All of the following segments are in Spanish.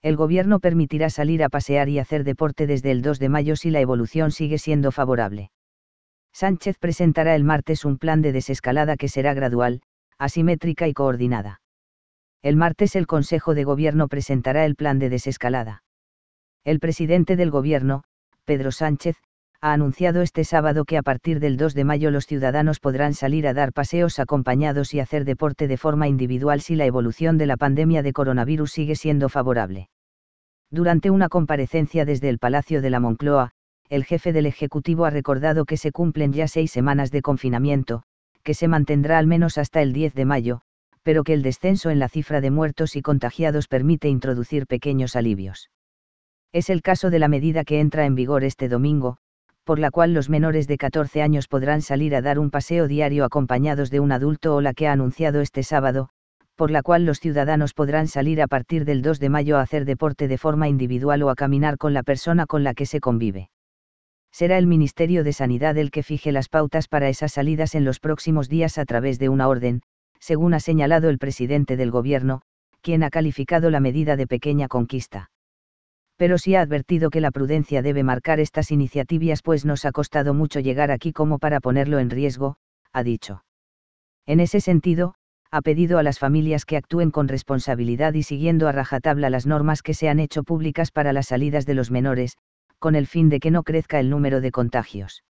El gobierno permitirá salir a pasear y hacer deporte desde el 2 de mayo si la evolución sigue siendo favorable. Sánchez presentará el martes un plan de desescalada que será gradual, asimétrica y coordinada. El martes el Consejo de Gobierno presentará el plan de desescalada. El presidente del Gobierno, Pedro Sánchez, ha anunciado este sábado que a partir del 2 de mayo los ciudadanos podrán salir a dar paseos acompañados y hacer deporte de forma individual si la evolución de la pandemia de coronavirus sigue siendo favorable. Durante una comparecencia desde el Palacio de la Moncloa, el jefe del Ejecutivo ha recordado que se cumplen ya 6 semanas de confinamiento, que se mantendrá al menos hasta el 10 de mayo, pero que el descenso en la cifra de muertos y contagiados permite introducir pequeños alivios. Es el caso de la medida que entra en vigor este domingo, por la cual los menores de 14 años podrán salir a dar un paseo diario acompañados de un adulto, o la que ha anunciado este sábado, por la cual los ciudadanos podrán salir a partir del 2 de mayo a hacer deporte de forma individual o a caminar con la persona con la que se convive. Será el Ministerio de Sanidad el que fije las pautas para esas salidas en los próximos días a través de una orden, según ha señalado el presidente del Gobierno, quien ha calificado la medida de pequeña conquista. Pero sí ha advertido que la prudencia debe marcar estas iniciativas, pues nos ha costado mucho llegar aquí como para ponerlo en riesgo, ha dicho. En ese sentido, ha pedido a las familias que actúen con responsabilidad y siguiendo a rajatabla las normas que se han hecho públicas para las salidas de los menores, con el fin de que no crezca el número de contagios.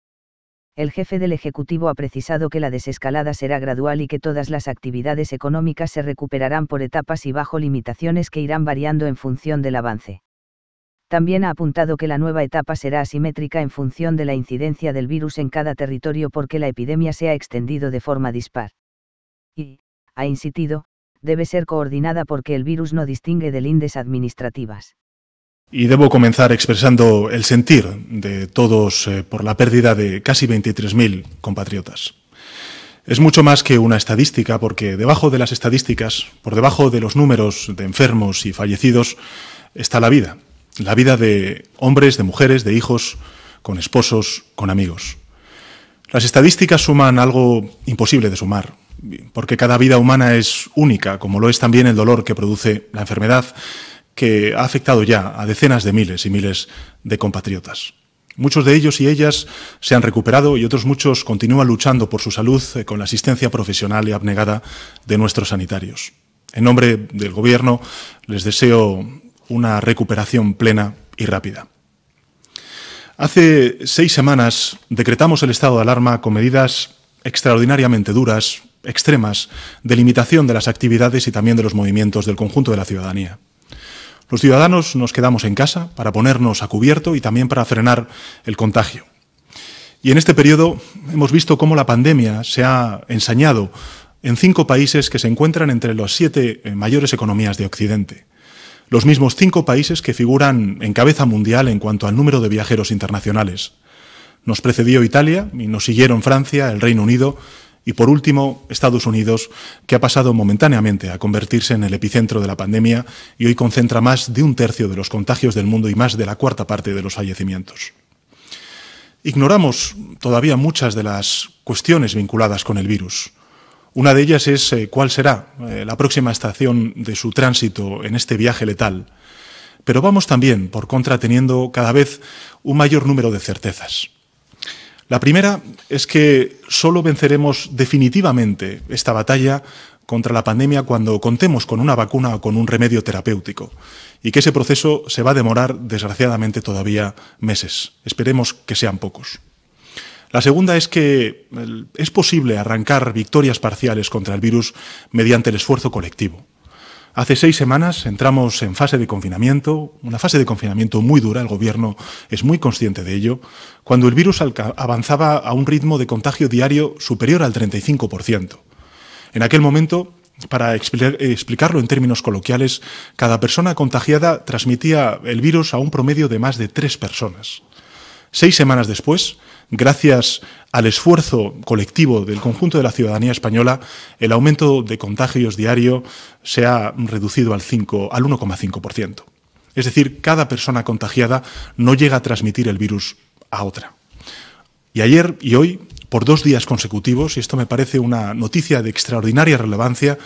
El jefe del Ejecutivo ha precisado que la desescalada será gradual y que todas las actividades económicas se recuperarán por etapas y bajo limitaciones que irán variando en función del avance. También ha apuntado que la nueva etapa será asimétrica en función de la incidencia del virus en cada territorio, porque la epidemia se ha extendido de forma dispar. Y, ha insistido, debe ser coordinada porque el virus no distingue de lindes administrativas. Y debo comenzar expresando el sentir de todos por la pérdida de casi 23.000 compatriotas. Es mucho más que una estadística, porque debajo de las estadísticas, por debajo de los números de enfermos y fallecidos, está la vida. La vida de hombres, de mujeres, de hijos, con esposos, con amigos. Las estadísticas suman algo imposible de sumar, porque cada vida humana es única, como lo es también el dolor que produce la enfermedad, que ha afectado ya a decenas de miles y miles de compatriotas. Muchos de ellos y ellas se han recuperado y otros muchos continúan luchando por su salud con la asistencia profesional y abnegada de nuestros sanitarios. En nombre del Gobierno, les deseo una recuperación plena y rápida. Hace 6 semanas decretamos el estado de alarma con medidas extraordinariamente duras, extremas, de limitación de las actividades y también de los movimientos del conjunto de la ciudadanía. Los ciudadanos nos quedamos en casa para ponernos a cubierto y también para frenar el contagio. Y en este periodo hemos visto cómo la pandemia se ha ensañado en 5 países que se encuentran entre las 7 mayores economías de Occidente. Los mismos 5 países que figuran en cabeza mundial en cuanto al número de viajeros internacionales. Nos precedió Italia y nos siguieron Francia, el Reino Unido y, por último, Estados Unidos, que ha pasado momentáneamente a convertirse en el epicentro de la pandemia y hoy concentra más de 1/3 de los contagios del mundo y más de la 4ª parte de los fallecimientos. Ignoramos todavía muchas de las cuestiones vinculadas con el virus. Una de ellas es cuál será la próxima estación de su tránsito en este viaje letal. Pero vamos también, por contra, teniendo cada vez un mayor número de certezas. La primera es que solo venceremos definitivamente esta batalla contra la pandemia cuando contemos con una vacuna o con un remedio terapéutico, y que ese proceso se va a demorar, desgraciadamente, todavía meses. Esperemos que sean pocos. La segunda es que es posible arrancar victorias parciales contra el virus mediante el esfuerzo colectivo. Hace 6 semanas entramos en fase de confinamiento, una fase de confinamiento muy dura, el Gobierno es muy consciente de ello, cuando el virus avanzaba a un ritmo de contagio diario superior al 35%. En aquel momento, para explicarlo en términos coloquiales, cada persona contagiada transmitía el virus a un promedio de más de 3 personas. 6 semanas después, gracias al esfuerzo colectivo del conjunto de la ciudadanía española, el aumento de contagios diario se ha reducido al 1,5%. Es decir, cada persona contagiada no llega a transmitir el virus a otra. Y ayer y hoy, por 2 días consecutivos, y esto me parece una noticia de extraordinaria relevancia,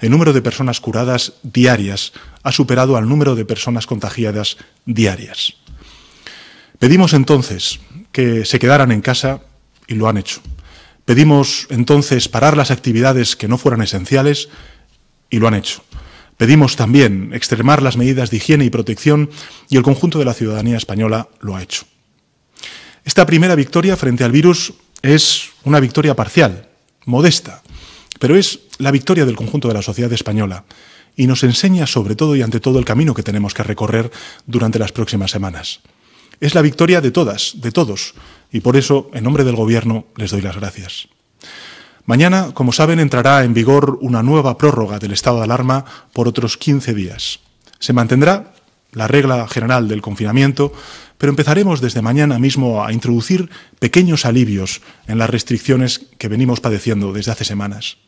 el número de personas curadas diarias ha superado al número de personas contagiadas diarias. Pedimos entonces que se quedaran en casa y lo han hecho. Pedimos entonces parar las actividades que no fueran esenciales y lo han hecho. Pedimos también extremar las medidas de higiene y protección y el conjunto de la ciudadanía española lo ha hecho. Esta primera victoria frente al virus es una victoria parcial, modesta, pero es la victoria del conjunto de la sociedad española y nos enseña sobre todo y ante todo el camino que tenemos que recorrer durante las próximas semanas. Es la victoria de todas, de todos, y por eso, en nombre del Gobierno, les doy las gracias. Mañana, como saben, entrará en vigor una nueva prórroga del estado de alarma por otros 15 días. Se mantendrá la regla general del confinamiento, pero empezaremos desde mañana mismo a introducir pequeños alivios en las restricciones que venimos padeciendo desde hace semanas.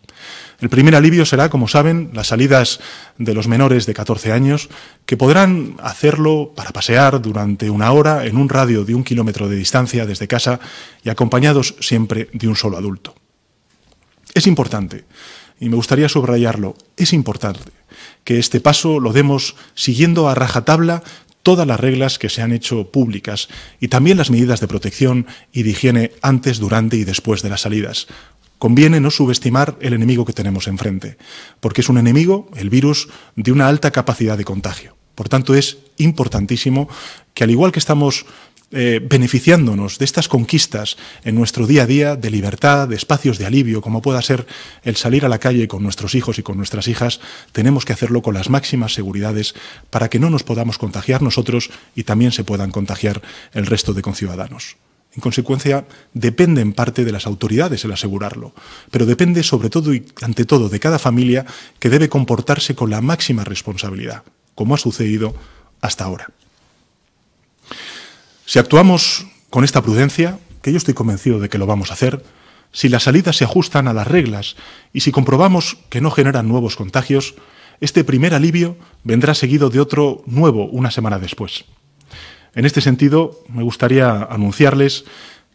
El primer alivio será, como saben, las salidas de los menores de 14 años, que podrán hacerlo para pasear durante una hora en un radio de 1 kilómetro de distancia desde casa y acompañados siempre de un solo adulto. Es importante, y me gustaría subrayarlo, es importante que este paso lo demos siguiendo a rajatabla todas las reglas que se han hecho públicas y también las medidas de protección y de higiene antes, durante y después de las salidas. Conviene no subestimar el enemigo que tenemos enfrente, porque es un enemigo, el virus, de una alta capacidad de contagio. Por tanto, es importantísimo que, al igual que estamos beneficiándonos de estas conquistas en nuestro día a día, de libertad, de espacios de alivio, como pueda ser el salir a la calle con nuestros hijos y con nuestras hijas, tenemos que hacerlo con las máximas seguridades para que no nos podamos contagiar nosotros y también se puedan contagiar el resto de conciudadanos. En consecuencia, depende en parte de las autoridades el asegurarlo, pero depende sobre todo y ante todo de cada familia que debe comportarse con la máxima responsabilidad, como ha sucedido hasta ahora. Si actuamos con esta prudencia, que yo estoy convencido de que lo vamos a hacer, si las salidas se ajustan a las reglas y si comprobamos que no generan nuevos contagios, este primer alivio vendrá seguido de otro nuevo una semana después. En este sentido, me gustaría anunciarles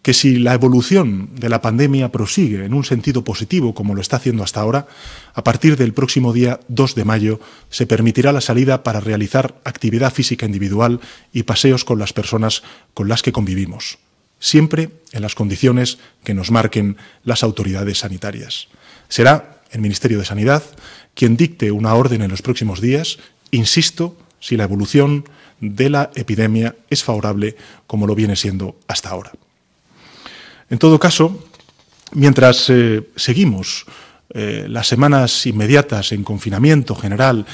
que si la evolución de la pandemia prosigue en un sentido positivo, como lo está haciendo hasta ahora, a partir del próximo día 2 de mayo se permitirá la salida para realizar actividad física individual y paseos con las personas con las que convivimos, siempre en las condiciones que nos marquen las autoridades sanitarias. Será el Ministerio de Sanidad quien dicte una orden en los próximos días, insisto, si la evolución de la epidemia es favorable como lo viene siendo hasta ahora. En todo caso, mientras seguimos las semanas inmediatas en confinamiento general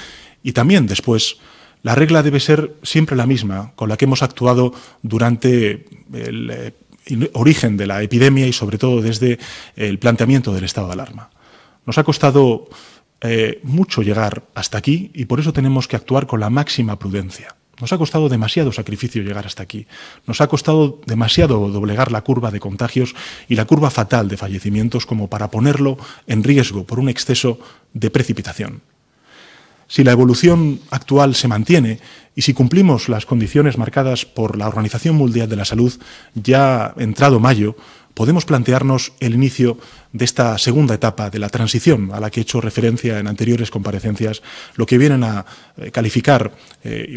y también después, la regla debe ser siempre la misma con la que hemos actuado durante el origen de la epidemia y sobre todo desde el planteamiento del estado de alarma. Nos ha costado mucho llegar hasta aquí y por eso tenemos que actuar con la máxima prudencia. Nos ha costado demasiado sacrificio llegar hasta aquí. Nos ha costado demasiado doblegar la curva de contagios y la curva fatal de fallecimientos como para ponerlo en riesgo por un exceso de precipitación. Si la evolución actual se mantiene y si cumplimos las condiciones marcadas por la Organización Mundial de la Salud, ya entrado mayo, podemos plantearnos el inicio de esta segunda etapa de la transición a la que he hecho referencia en anteriores comparecencias, lo que vienen a calificar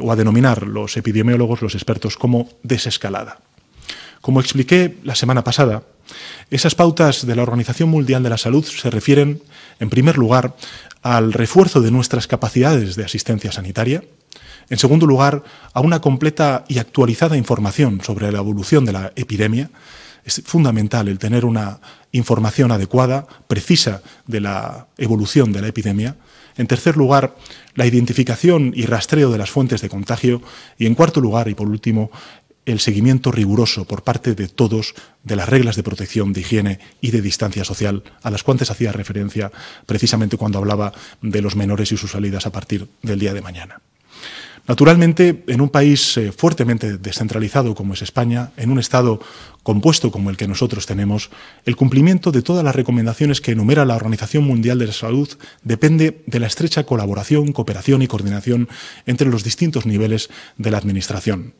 o a denominar los epidemiólogos, los expertos, como desescalada. Como expliqué la semana pasada, esas pautas de la Organización Mundial de la Salud se refieren, en primer lugar, al refuerzo de nuestras capacidades de asistencia sanitaria. En segundo lugar, a una completa y actualizada información sobre la evolución de la epidemia. Es fundamental el tener una información adecuada, precisa de la evolución de la epidemia. En tercer lugar, la identificación y rastreo de las fuentes de contagio. Y en cuarto lugar, y por último, el seguimiento riguroso por parte de todos de las reglas de protección, de higiene y de distancia social, a las cuales hacía referencia precisamente cuando hablaba de los menores y sus salidas a partir del día de mañana. Naturalmente, en un país fuertemente descentralizado como es España, en un Estado compuesto como el que nosotros tenemos, el cumplimiento de todas las recomendaciones que enumera la Organización Mundial de la Salud depende de la estrecha colaboración, cooperación y coordinación entre los distintos niveles de la Administración.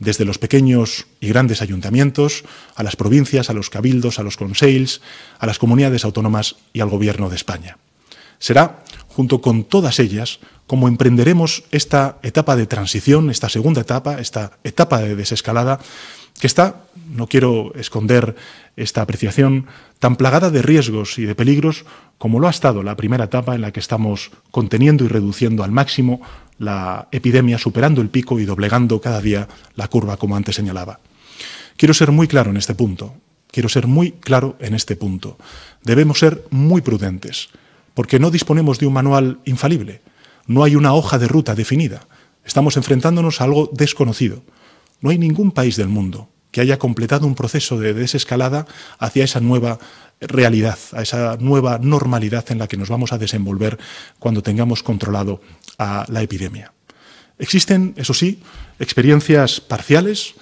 Desde los pequeños y grandes ayuntamientos, a las provincias, a los cabildos, a los consells, a las comunidades autónomas y al Gobierno de España. Será, junto con todas ellas, como emprenderemos esta etapa de transición, esta segunda etapa, esta etapa de desescalada, que está, no quiero esconder esta apreciación, tan plagada de riesgos y de peligros como lo ha estado la primera etapa, en la que estamos conteniendo y reduciendo al máximo la epidemia, superando el pico y doblegando cada día la curva, como antes señalaba. Quiero ser muy claro en este punto. Debemos ser muy prudentes, porque no disponemos de un manual infalible. No hay una hoja de ruta definida. Estamos enfrentándonos a algo desconocido. No hay ningún país del mundo que haya completado un proceso de desescalada hacia esa nueva realidad, a esa nueva normalidad en la que nos vamos a desenvolver cuando tengamos controlado a la epidemia. Existen, eso sí, experiencias parciales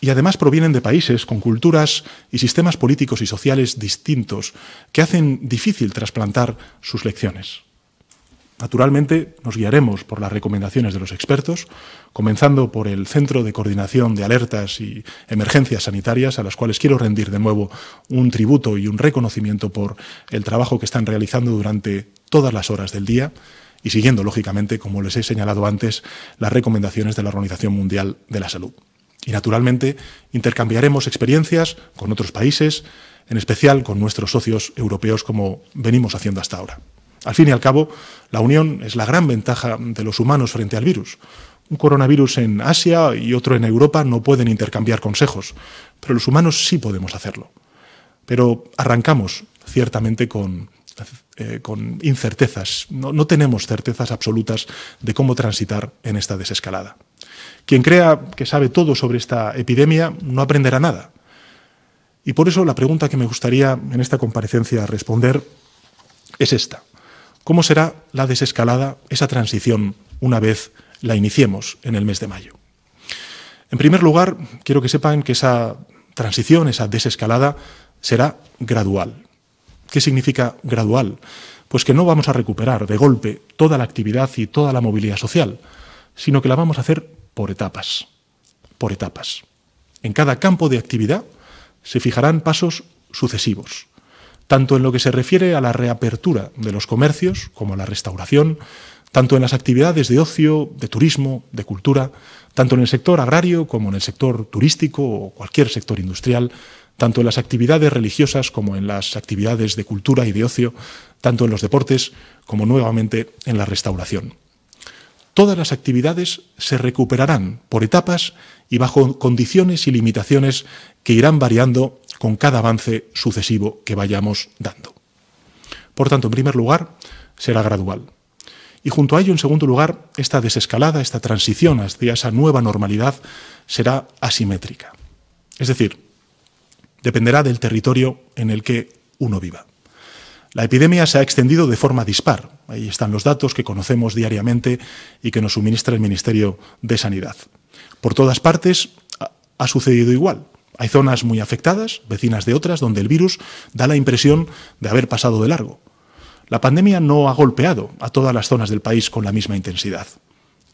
y además provienen de países con culturas y sistemas políticos y sociales distintos que hacen difícil trasplantar sus lecciones. Naturalmente, nos guiaremos por las recomendaciones de los expertos, comenzando por el Centro de Coordinación de Alertas y Emergencias Sanitarias, a las cuales quiero rendir de nuevo un tributo y un reconocimiento por el trabajo que están realizando durante todas las horas del día y siguiendo, lógicamente, como les he señalado antes, las recomendaciones de la Organización Mundial de la Salud. Y, naturalmente, intercambiaremos experiencias con otros países, en especial con nuestros socios europeos, como venimos haciendo hasta ahora. Al fin y al cabo, la unión es la gran ventaja de los humanos frente al virus. Un coronavirus en Asia y otro en Europa no pueden intercambiar consejos, pero los humanos sí podemos hacerlo. Pero arrancamos, ciertamente, con incertezas. No tenemos certezas absolutas de cómo transitar en esta desescalada. Quien crea que sabe todo sobre esta epidemia no aprenderá nada. Y por eso la pregunta que me gustaría en esta comparecencia responder es esta. ¿Cómo será la desescalada, esa transición, una vez la iniciemos en el mes de mayo? En primer lugar, quiero que sepan que esa transición, esa desescalada, será gradual. ¿Qué significa gradual? Pues que no vamos a recuperar de golpe toda la actividad y toda la movilidad social, sino que la vamos a hacer por etapas. Por etapas. En cada campo de actividad se fijarán pasos sucesivos, tanto en lo que se refiere a la reapertura de los comercios, como a la restauración, tanto en las actividades de ocio, de turismo, de cultura, tanto en el sector agrario como en el sector turístico o cualquier sector industrial, tanto en las actividades religiosas como en las actividades de cultura y de ocio, tanto en los deportes como nuevamente en la restauración. Todas las actividades se recuperarán por etapas y bajo condiciones y limitaciones que irán variando con cada avance sucesivo que vayamos dando. Por tanto, en primer lugar, será gradual. Y junto a ello, en segundo lugar, esta desescalada, esta transición hacia esa nueva normalidad será asimétrica. Es decir, dependerá del territorio en el que uno viva. La epidemia se ha extendido de forma dispar. Ahí están los datos que conocemos diariamente y que nos suministra el Ministerio de Sanidad. Por todas partes ha sucedido igual. Hay zonas muy afectadas, vecinas de otras, donde el virus da la impresión de haber pasado de largo. La pandemia no ha golpeado a todas las zonas del país con la misma intensidad.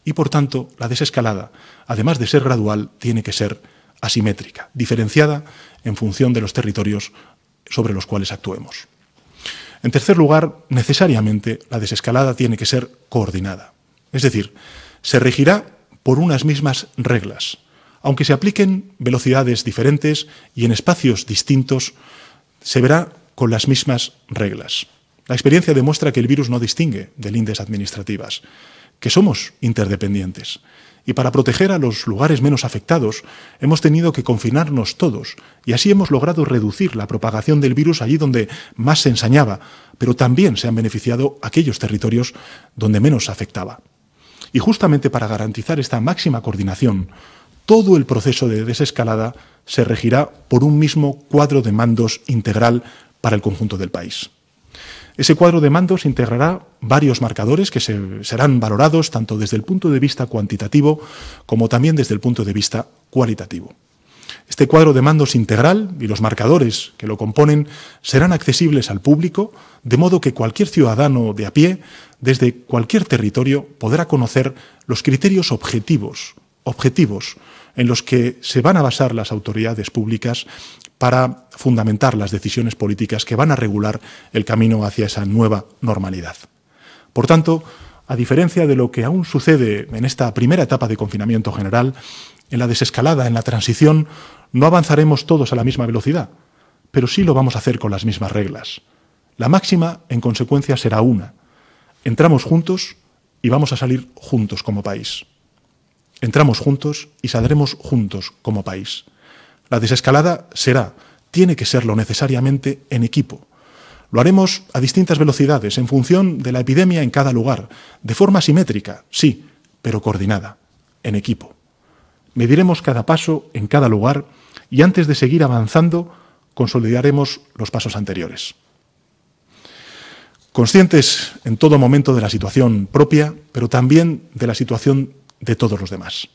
Y, por tanto, la desescalada, además de ser gradual, tiene que ser asimétrica, diferenciada en función de los territorios sobre los cuales actuemos. En tercer lugar, necesariamente, la desescalada tiene que ser coordinada. Es decir, se regirá por unas mismas reglas. Aunque se apliquen velocidades diferentes y en espacios distintos, se verá con las mismas reglas. La experiencia demuestra que el virus no distingue de lindes administrativas, que somos interdependientes. Y para proteger a los lugares menos afectados, hemos tenido que confinarnos todos, y así hemos logrado reducir la propagación del virus allí donde más se ensañaba, pero también se han beneficiado aquellos territorios donde menos afectaba. Y justamente para garantizar esta máxima coordinación, todo el proceso de desescalada se regirá por un mismo cuadro de mandos integral para el conjunto del país. Ese cuadro de mandos integrará varios marcadores que serán valorados tanto desde el punto de vista cuantitativo como también desde el punto de vista cualitativo. Este cuadro de mandos integral y los marcadores que lo componen serán accesibles al público, de modo que cualquier ciudadano de a pie, desde cualquier territorio, podrá conocer los criterios objetivos en los que se van a basar las autoridades públicas para fundamentar las decisiones políticas que van a regular el camino hacia esa nueva normalidad. Por tanto, a diferencia de lo que aún sucede en esta primera etapa de confinamiento general, en la desescalada, en la transición, no avanzaremos todos a la misma velocidad, pero sí lo vamos a hacer con las mismas reglas. La máxima, en consecuencia, será una. Entramos juntos y vamos a salir juntos como país. Entramos juntos y saldremos juntos como país. La desescalada será, tiene que serlo necesariamente, en equipo. Lo haremos a distintas velocidades, en función de la epidemia en cada lugar, de forma simétrica, sí, pero coordinada, en equipo. Mediremos cada paso en cada lugar y antes de seguir avanzando, consolidaremos los pasos anteriores. Conscientes en todo momento de la situación propia, pero también de la situación de todos los demás.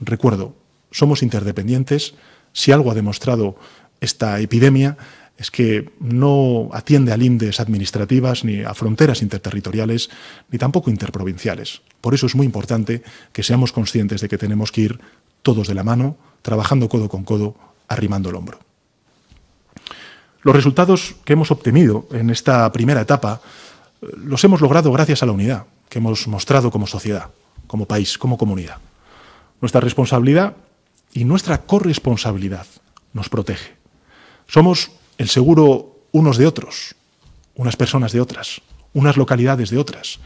Recuerdo, somos interdependientes. Si algo ha demostrado esta epidemia es que no atiende a lindes administrativas, ni a fronteras interterritoriales, ni tampoco interprovinciales. Por eso es muy importante que seamos conscientes de que tenemos que ir todos de la mano, trabajando codo con codo, arrimando el hombro. Los resultados que hemos obtenido en esta primera etapa los hemos logrado gracias a la unidad que hemos mostrado como sociedad, como país, como comunidad. Nuestra responsabilidad y nuestra corresponsabilidad nos protege. Somos el seguro unos de otros, unas personas de otras, unas localidades de otras,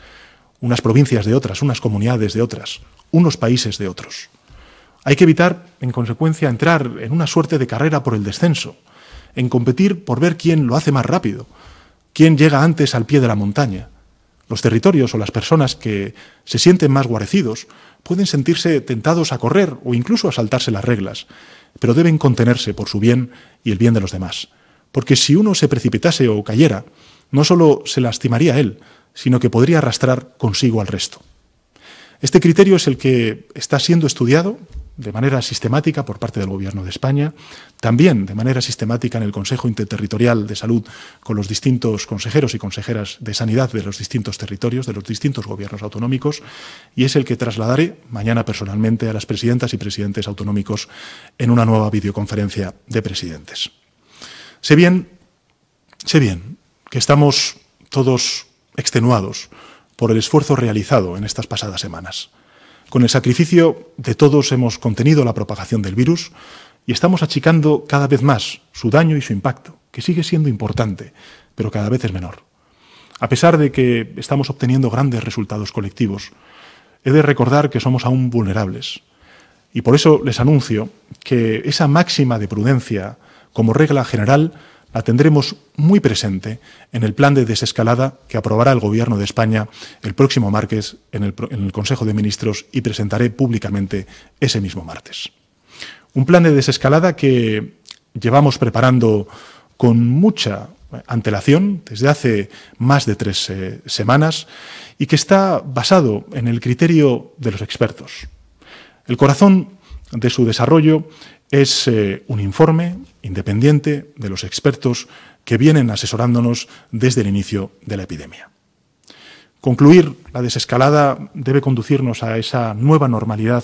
unas provincias de otras, unas comunidades de otras, unos países de otros. Hay que evitar, en consecuencia, entrar en una suerte de carrera por el descenso, en competir por ver quién lo hace más rápido, quién llega antes al pie de la montaña. Los territorios o las personas que se sienten más guarecidos pueden sentirse tentados a correr o incluso a saltarse las reglas, pero deben contenerse por su bien y el bien de los demás. Porque si uno se precipitase o cayera, no solo se lastimaría a él, sino que podría arrastrar consigo al resto. Este criterio es el que está siendo estudiado de manera sistemática por parte del Gobierno de España, también de manera sistemática en el Consejo Interterritorial de Salud con los distintos consejeros y consejeras de sanidad de los distintos territorios, de los distintos gobiernos autonómicos, y es el que trasladaré mañana personalmente a las presidentas y presidentes autonómicos en una nueva videoconferencia de presidentes. Sé bien que estamos todos extenuados por el esfuerzo realizado en estas pasadas semanas. Con el sacrificio de todos hemos contenido la propagación del virus y estamos achicando cada vez más su daño y su impacto, que sigue siendo importante, pero cada vez es menor. A pesar de que estamos obteniendo grandes resultados colectivos, he de recordar que somos aún vulnerables. Y por eso les anuncio que esa máxima de prudencia, como regla general, la tendremos muy presente en el plan de desescalada que aprobará el Gobierno de España el próximo martes en el Consejo de Ministros y presentaré públicamente ese mismo martes. Un plan de desescalada que llevamos preparando con mucha antelación desde hace más de 3 semanas y que está basado en el criterio de los expertos. El corazón de su desarrollo es un informe independiente de los expertos que vienen asesorándonos desde el inicio de la epidemia. Concluir la desescalada debe conducirnos a esa nueva normalidad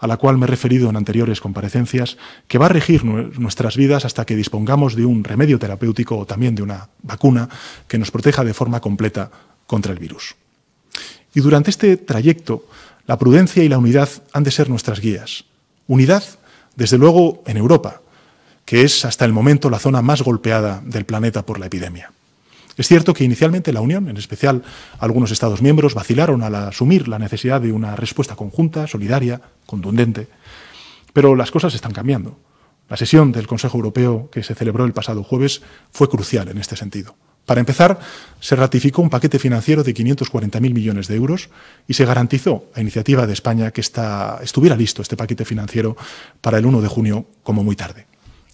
a la cual me he referido en anteriores comparecencias, que va a regir nuestras vidas hasta que dispongamos de un remedio terapéutico o también de una vacuna que nos proteja de forma completa contra el virus. Y durante este trayecto, la prudencia y la unidad han de ser nuestras guías. Unidad, desde luego, en Europa, que es hasta el momento la zona más golpeada del planeta por la epidemia. Es cierto que inicialmente la Unión, en especial algunos Estados miembros, vacilaron al asumir la necesidad de una respuesta conjunta, solidaria, contundente. Pero las cosas están cambiando. La sesión del Consejo Europeo que se celebró el pasado jueves fue crucial en este sentido. Para empezar, se ratificó un paquete financiero de 540.000 millones de euros y se garantizó a iniciativa de España que estuviera listo este paquete financiero para el 1 de junio como muy tarde.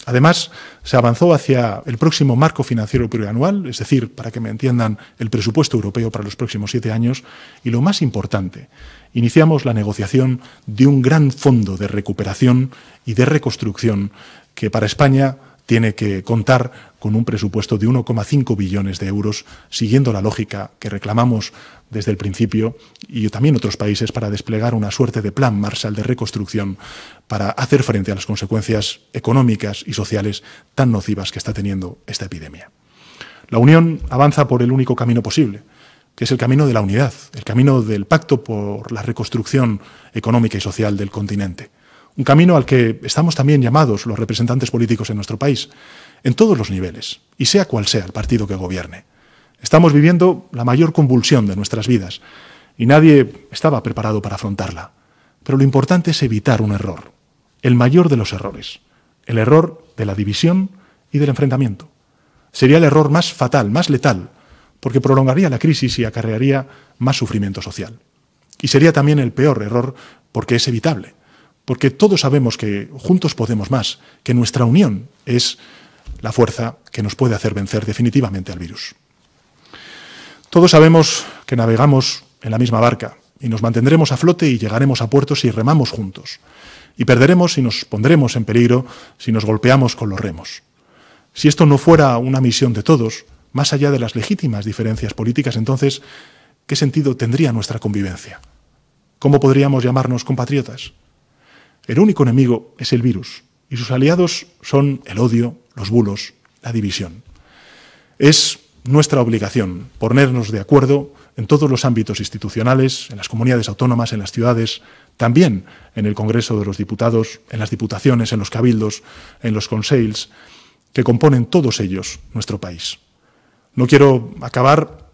Además, se avanzó hacia el próximo marco financiero plurianual, es decir, para que me entiendan, el presupuesto europeo para los próximos 7 años. Y lo más importante, iniciamos la negociación de un gran fondo de recuperación y de reconstrucción que para España tiene que contar con un presupuesto de 1,5 billones de euros, siguiendo la lógica que reclamamos desde el principio y también otros países para desplegar una suerte de plan Marshall de reconstrucción para hacer frente a las consecuencias económicas y sociales tan nocivas que está teniendo esta epidemia. La Unión avanza por el único camino posible, que es el camino de la unidad, el camino del pacto por la reconstrucción económica y social del continente. Un camino al que estamos también llamados los representantes políticos en nuestro país, en todos los niveles, y sea cual sea el partido que gobierne. Estamos viviendo la mayor convulsión de nuestras vidas y nadie estaba preparado para afrontarla. Pero lo importante es evitar un error, el mayor de los errores, el error de la división y del enfrentamiento. Sería el error más fatal, más letal, porque prolongaría la crisis y acarrearía más sufrimiento social. Y sería también el peor error porque es evitable, porque todos sabemos que juntos podemos más, que nuestra unión es la fuerza que nos puede hacer vencer definitivamente al virus. Todos sabemos que navegamos en la misma barca y nos mantendremos a flote y llegaremos a puerto si remamos juntos, y perderemos y nos pondremos en peligro si nos golpeamos con los remos. Si esto no fuera una misión de todos, más allá de las legítimas diferencias políticas, entonces, ¿qué sentido tendría nuestra convivencia? ¿Cómo podríamos llamarnos compatriotas? El único enemigo es el virus y sus aliados son el odio, los bulos, la división. Es nuestra obligación ponernos de acuerdo en todos los ámbitos institucionales, en las comunidades autónomas, en las ciudades, también en el Congreso de los Diputados, en las diputaciones, en los cabildos, en los consejos, que componen todos ellos nuestro país. No quiero acabar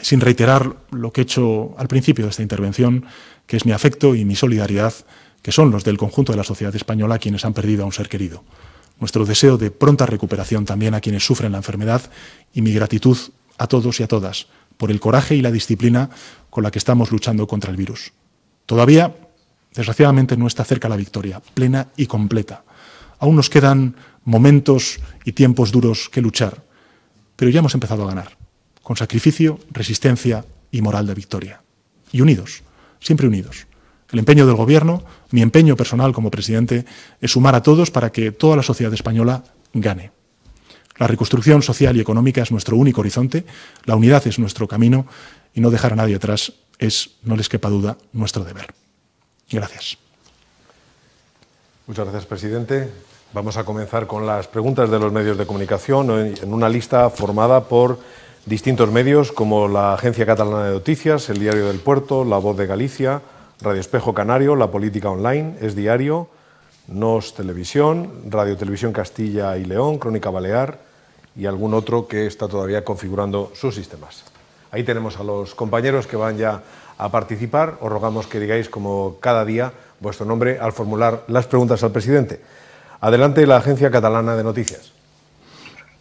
sin reiterar lo que he hecho al principio de esta intervención, que es mi afecto y mi solidaridad, que son los del conjunto de la sociedad española, quienes han perdido a un ser querido. Nuestro deseo de pronta recuperación también a quienes sufren la enfermedad y mi gratitud a todos y a todas por el coraje y la disciplina con la que estamos luchando contra el virus. Todavía, desgraciadamente, no está cerca la victoria plena y completa. Aún nos quedan momentos y tiempos duros que luchar, pero ya hemos empezado a ganar, con sacrificio, resistencia y moral de victoria. Y unidos, siempre unidos. El empeño del Gobierno, mi empeño personal como presidente, es sumar a todos para que toda la sociedad española gane. La reconstrucción social y económica es nuestro único horizonte, la unidad es nuestro camino y no dejar a nadie atrás es, no les quepa duda, nuestro deber. Gracias. Muchas gracias, presidente. Vamos a comenzar con las preguntas de los medios de comunicación en una lista formada por distintos medios como la Agencia Catalana de Noticias, el Diario del Puerto, La Voz de Galicia, Radio Espejo Canario, La Política Online, Esdiario, NOS Televisión, Radio Televisión Castilla y León, Crónica Balear y algún otro que está todavía configurando sus sistemas. Ahí tenemos a los compañeros que van ya a participar. Os rogamos que digáis, como cada día, vuestro nombre al formular las preguntas al presidente. Adelante, la Agencia Catalana de Noticias.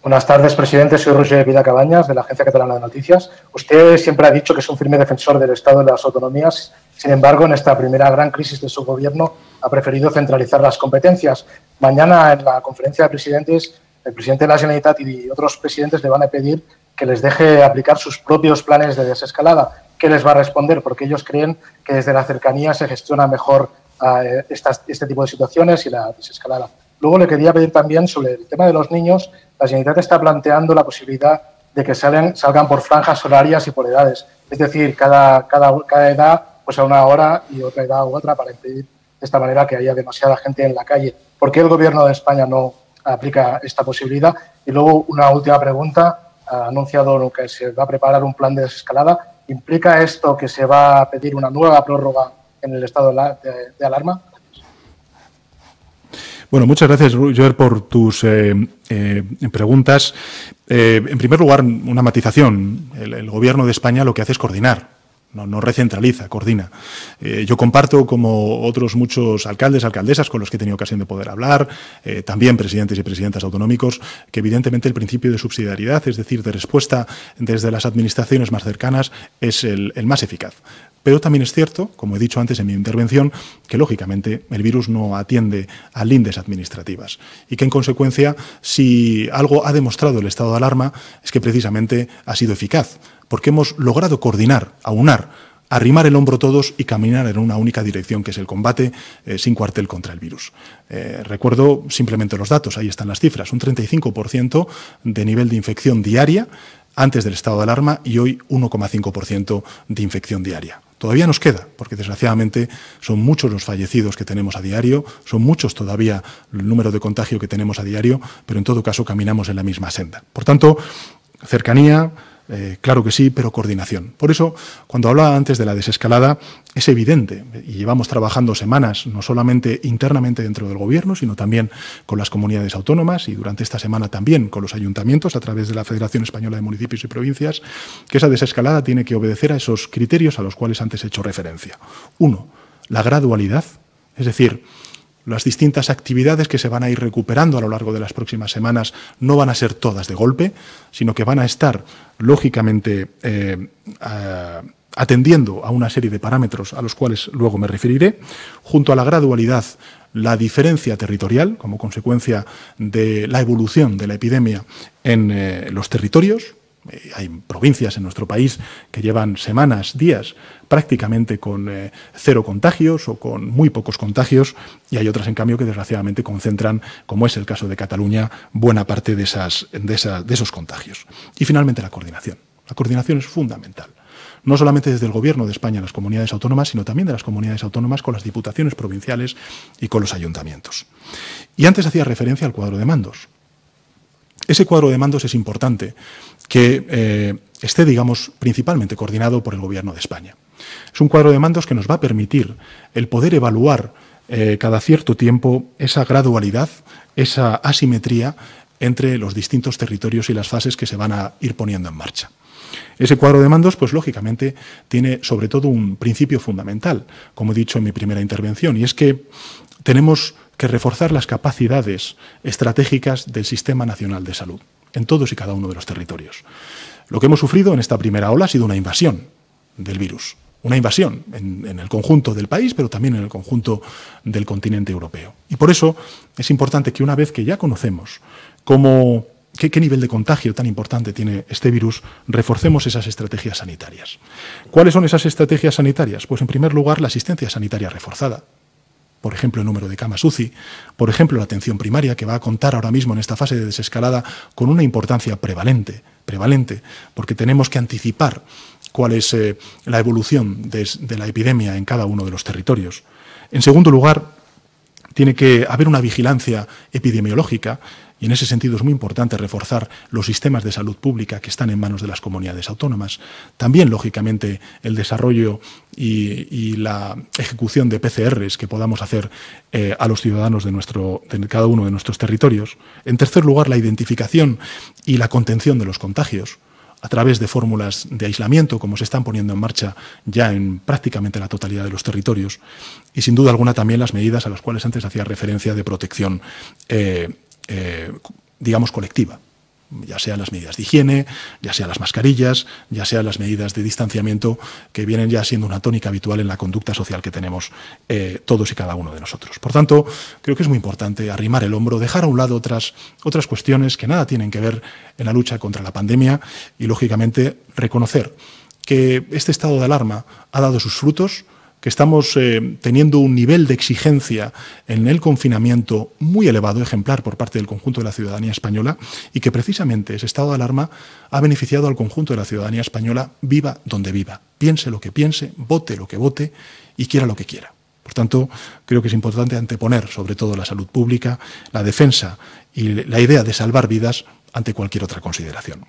Buenas tardes, presidente. Soy Roger Vida Cabañas, de la Agencia Catalana de Noticias. Usted siempre ha dicho que es un firme defensor del Estado de las autonomías. Sin embargo, en esta primera gran crisis de su gobierno ha preferido centralizar las competencias. Mañana, en la conferencia de presidentes, el presidente de la Generalitat y otros presidentes le van a pedir que les deje aplicar sus propios planes de desescalada. ¿Qué les va a responder? Porque ellos creen que desde la cercanía se gestiona mejor este tipo de situaciones y la desescalada. Luego le quería pedir también sobre el tema de los niños. La Generalitat está planteando la posibilidad de que salgan por franjas horarias y por edades. Es decir, cada edad pues a una hora y otra edad u otra para impedir de esta manera que haya demasiada gente en la calle. ¿Por qué el Gobierno de España no aplica esta posibilidad? Y luego una última pregunta. Ha anunciado que se va a preparar un plan de desescalada. ¿Implica esto que se va a pedir una nueva prórroga en el estado de alarma? Bueno, muchas gracias, Roger, por tus preguntas. En primer lugar, una matización. El Gobierno de España lo que hace es coordinar, no recentraliza, coordina. Yo comparto, como otros muchos alcaldes, alcaldesas, con los que he tenido ocasión de poder hablar, también presidentes y presidentas autonómicos, que evidentemente el principio de subsidiariedad, es decir, de respuesta desde las administraciones más cercanas, es el más eficaz. Pero también es cierto, como he dicho antes en mi intervención, que lógicamente el virus no atiende a lindes administrativas y que en consecuencia, si algo ha demostrado el estado de alarma, es que precisamente ha sido eficaz, porque hemos logrado coordinar, aunar, arrimar el hombro todos y caminar en una única dirección, que es el combate sin cuartel contra el virus. Recuerdo simplemente los datos, ahí están las cifras, un 35% de nivel de infección diaria antes del estado de alarma y hoy 1,5% de infección diaria. Todavía nos queda, porque desgraciadamente son muchos los fallecidos que tenemos a diario, son muchos todavía el número de contagio que tenemos a diario, pero en todo caso caminamos en la misma senda. Por tanto, cercanía, Claro que sí, pero coordinación. Por eso, cuando hablaba antes de la desescalada, es evidente, y llevamos trabajando semanas, no solamente internamente dentro del Gobierno, sino también con las comunidades autónomas y durante esta semana también con los ayuntamientos a través de la Federación Española de Municipios y Provincias, que esa desescalada tiene que obedecer a esos criterios a los cuales antes he hecho referencia. Uno, la gradualidad, es decir, las distintas actividades que se van a ir recuperando a lo largo de las próximas semanas no van a ser todas de golpe, sino que van a estar, lógicamente, atendiendo a una serie de parámetros a los cuales luego me referiré, junto a la gradualidad, la diferencia territorial como consecuencia de la evolución de la epidemia en los territorios. Hay provincias en nuestro país que llevan semanas, días, prácticamente con cero contagios o con muy pocos contagios, y hay otras, en cambio, que desgraciadamente concentran, como es el caso de Cataluña, buena parte de esos contagios. Y finalmente la coordinación. La coordinación es fundamental. No solamente desde el Gobierno de España, las comunidades autónomas, sino también de las comunidades autónomas con las diputaciones provinciales y con los ayuntamientos. Y antes hacía referencia al cuadro de mandos. Ese cuadro de mandos es importante que esté, digamos, principalmente coordinado por el Gobierno de España. Es un cuadro de mandos que nos va a permitir el poder evaluar cada cierto tiempo esa gradualidad, esa asimetría entre los distintos territorios y las fases que se van a ir poniendo en marcha. Ese cuadro de mandos, pues lógicamente, tiene sobre todo un principio fundamental, como he dicho en mi primera intervención, y es que tenemos que reforzar las capacidades estratégicas del Sistema Nacional de Salud en todos y cada uno de los territorios. Lo que hemos sufrido en esta primera ola ha sido una invasión del virus, una invasión en el conjunto del país, pero también en el conjunto del continente europeo. Y por eso es importante que una vez que ya conocemos cómo, qué nivel de contagio tan importante tiene este virus, reforcemos esas estrategias sanitarias. ¿Cuáles son esas estrategias sanitarias? Pues en primer lugar la asistencia sanitaria reforzada. Por ejemplo, el número de camas UCI, por ejemplo, la atención primaria, que va a contar ahora mismo en esta fase de desescalada con una importancia prevalente, porque tenemos que anticipar cuál es la evolución de la epidemia en cada uno de los territorios. En segundo lugar, tiene que haber una vigilancia epidemiológica, y en ese sentido es muy importante reforzar los sistemas de salud pública que están en manos de las comunidades autónomas. También, lógicamente, el desarrollo y la ejecución de PCRs que podamos hacer a los ciudadanos de cada uno de nuestros territorios. En tercer lugar, la identificación y la contención de los contagios a través de fórmulas de aislamiento, como se están poniendo en marcha ya en prácticamente la totalidad de los territorios. Y, sin duda alguna, también las medidas a las cuales antes hacía referencia de protección digamos, colectiva, ya sean las medidas de higiene, ya sean las mascarillas, ya sean las medidas de distanciamiento, que vienen ya siendo una tónica habitual en la conducta social que tenemos todos y cada uno de nosotros. Por tanto, creo que es muy importante arrimar el hombro, dejar a un lado otras cuestiones que nada tienen que ver en la lucha contra la pandemia y, lógicamente, reconocer que este estado de alarma ha dado sus frutos, que estamos teniendo un nivel de exigencia en el confinamiento muy elevado, ejemplar por parte del conjunto de la ciudadanía española, y que precisamente ese estado de alarma ha beneficiado al conjunto de la ciudadanía española, viva donde viva, piense lo que piense, vote lo que vote y quiera lo que quiera. Por tanto, creo que es importante anteponer sobre todo la salud pública, la defensa y la idea de salvar vidas ante cualquier otra consideración.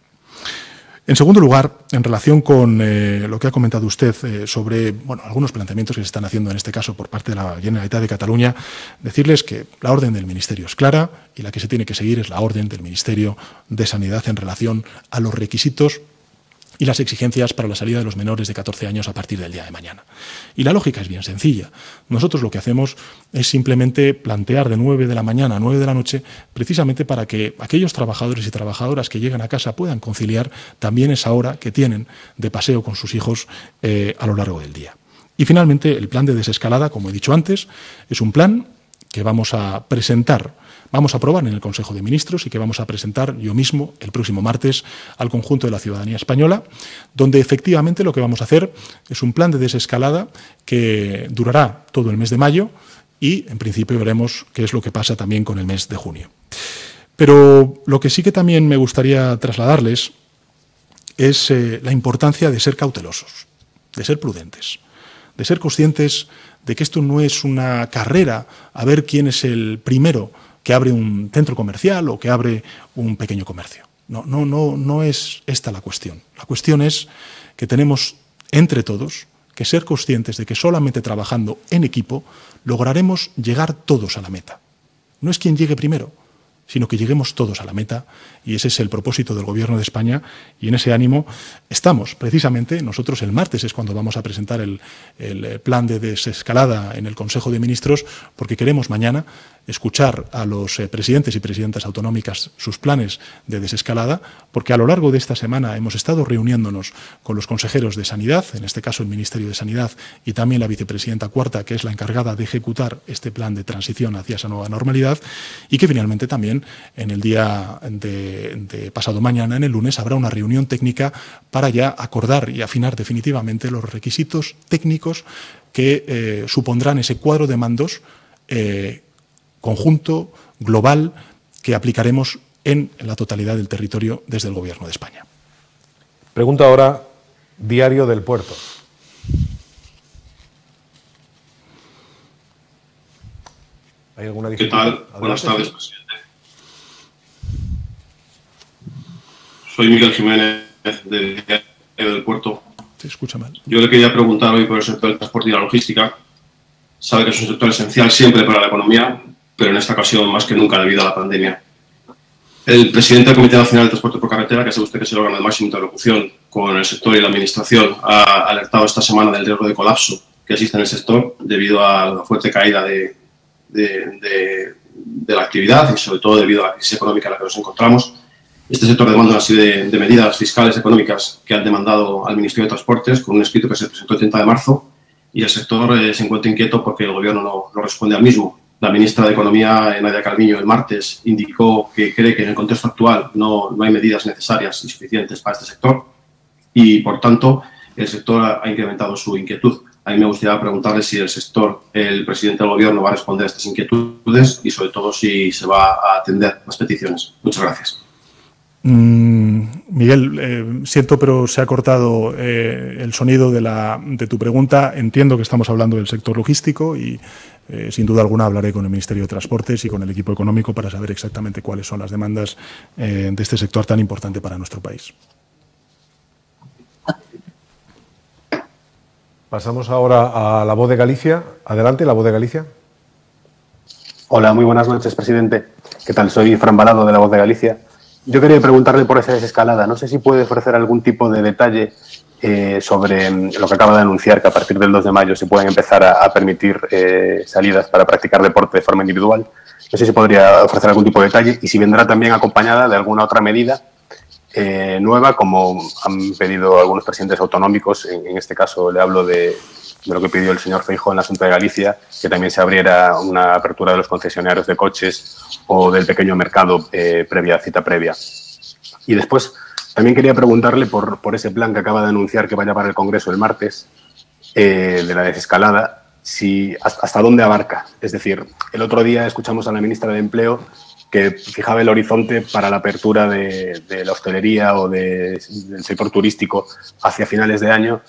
En segundo lugar, en relación con lo que ha comentado usted sobre algunos planteamientos que se están haciendo en este caso por parte de la Generalitat de Cataluña, decirles que la orden del Ministerio es clara y la que se tiene que seguir es la orden del Ministerio de Sanidad en relación a los requisitos y las exigencias para la salida de los menores de 14 años a partir del día de mañana. Y la lógica es bien sencilla. Nosotros lo que hacemos es simplemente plantear de 9 de la mañana a 9 de la noche, precisamente para que aquellos trabajadores y trabajadoras que llegan a casa puedan conciliar también esa hora que tienen de paseo con sus hijos a lo largo del día. Y finalmente, el plan de desescalada, como he dicho antes, es un plan que vamos a presentar, vamos a aprobar en el Consejo de Ministros y que vamos a presentar yo mismo el próximo martes al conjunto de la ciudadanía española, donde efectivamente lo que vamos a hacer es un plan de desescalada que durará todo el mes de mayo y, en principio, veremos qué es lo que pasa también con el mes de junio. Pero lo que sí que también me gustaría trasladarles es la importancia de ser cautelosos, de ser prudentes, de ser conscientes de que esto no es una carrera a ver quién es el primero que abre un centro comercial o que abre un pequeño comercio. No es esta la cuestión. La cuestión es que tenemos entre todos que ser conscientes de que solamente trabajando en equipo lograremos llegar todos a la meta. No es quien llegue primero, sino que lleguemos todos a la meta, y ese es el propósito del Gobierno de España, y en ese ánimo estamos. Precisamente nosotros el martes es cuando vamos a presentar el plan de desescalada en el Consejo de Ministros, porque queremos mañana escuchar a los presidentes y presidentas autonómicas sus planes de desescalada, porque a lo largo de esta semana hemos estado reuniéndonos con los consejeros de Sanidad, en este caso el Ministerio de Sanidad, y también la vicepresidenta cuarta, que es la encargada de ejecutar este plan de transición hacia esa nueva normalidad, y que finalmente también en el día de pasado mañana, en el lunes, habrá una reunión técnica para ya acordar y afinar definitivamente los requisitos técnicos que supondrán ese cuadro de mandos conjunto, global, que aplicaremos en la totalidad del territorio desde el Gobierno de España. Pregunta ahora Diario del Puerto. ¿Hay alguna dificultad? ¿Qué tal? Adelante. Buenas tardes, presidente. Soy Miguel Jiménez, del Diario del Puerto. Te escucha mal. Yo le quería preguntar hoy por el sector del transporte y la logística. Sabe que es un sector esencial siempre para la economía, pero en esta ocasión más que nunca debido a la pandemia. El presidente del Comité Nacional del Transporte por Carretera, que sabe usted que es el órgano de máxima interlocución con el sector y la administración, ha alertado esta semana del riesgo de colapso que existe en el sector debido a la fuerte caída de la actividad y sobre todo debido a la crisis económica en la que nos encontramos. Este sector demanda una serie de medidas fiscales económicas que han demandado al Ministerio de Transportes con un escrito que se presentó el 30 de marzo y el sector se encuentra inquieto porque el Gobierno no responde al mismo. La ministra de Economía, Nadia Calviño, el martes indicó que cree que en el contexto actual no hay medidas necesarias y suficientes para este sector y, por tanto, el sector ha incrementado su inquietud. A mí me gustaría preguntarle si el sector, el presidente del Gobierno, va a responder a estas inquietudes y, sobre todo, si se va a atender las peticiones. Muchas gracias. Miguel, siento, pero se ha cortado el sonido de tu pregunta. Entiendo que estamos hablando del sector logístico y sin duda alguna hablaré con el Ministerio de Transportes y con el equipo económico para saber exactamente cuáles son las demandas de este sector tan importante para nuestro país. Pasamos ahora a La Voz de Galicia. Adelante, La Voz de Galicia. Hola, muy buenas noches, presidente. ¿Qué tal? Soy Fran Balado de La Voz de Galicia. Yo quería preguntarle por esa desescalada. No sé si puede ofrecer algún tipo de detalle sobre lo que acaba de anunciar, que a partir del 2 de mayo se pueden empezar a permitir salidas para practicar deporte de forma individual. No sé si podría ofrecer algún tipo de detalle y si vendrá también acompañada de alguna otra medida nueva, como han pedido algunos presidentes autonómicos. En este caso le hablo de lo que pidió el señor Feijóo en la Junta de Galicia, que también se abriera una apertura de los concesionarios de coches o del pequeño mercado cita previa. Y después también quería preguntarle por ese plan que acaba de anunciar que vaya para el Congreso el martes, de la desescalada, si hasta dónde abarca. Es decir, el otro día escuchamos a la ministra de Empleo que fijaba el horizonte para la apertura de la hostelería o del sector turístico hacia finales de año.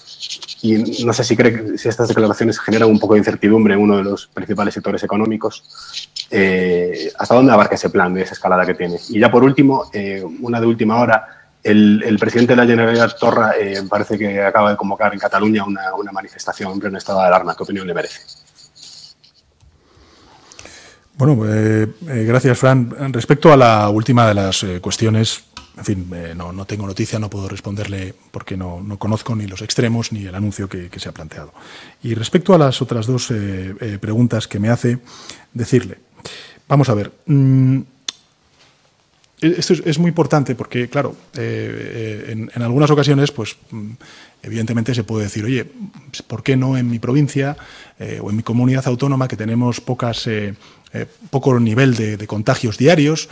Y no sé si cree que si estas declaraciones generan un poco de incertidumbre en uno de los principales sectores económicos. ¿Hasta dónde abarca ese plan de desescalada que tiene? Y ya por último, una de última hora, el presidente de la Generalitat, Torra, parece que acaba de convocar en Cataluña una manifestación en pleno estado de alarma. ¿Qué opinión le merece? Bueno, gracias, Fran. Respecto a la última de las cuestiones, en fin, no tengo noticia, no puedo responderle porque no conozco ni los extremos ni el anuncio que se ha planteado. Y respecto a las otras dos preguntas que me hace, decirle, vamos a ver, esto es muy importante porque, claro, en algunas ocasiones, pues, evidentemente se puede decir, oye, ¿por qué no en mi provincia o en mi comunidad autónoma que tenemos poco nivel de contagios diarios,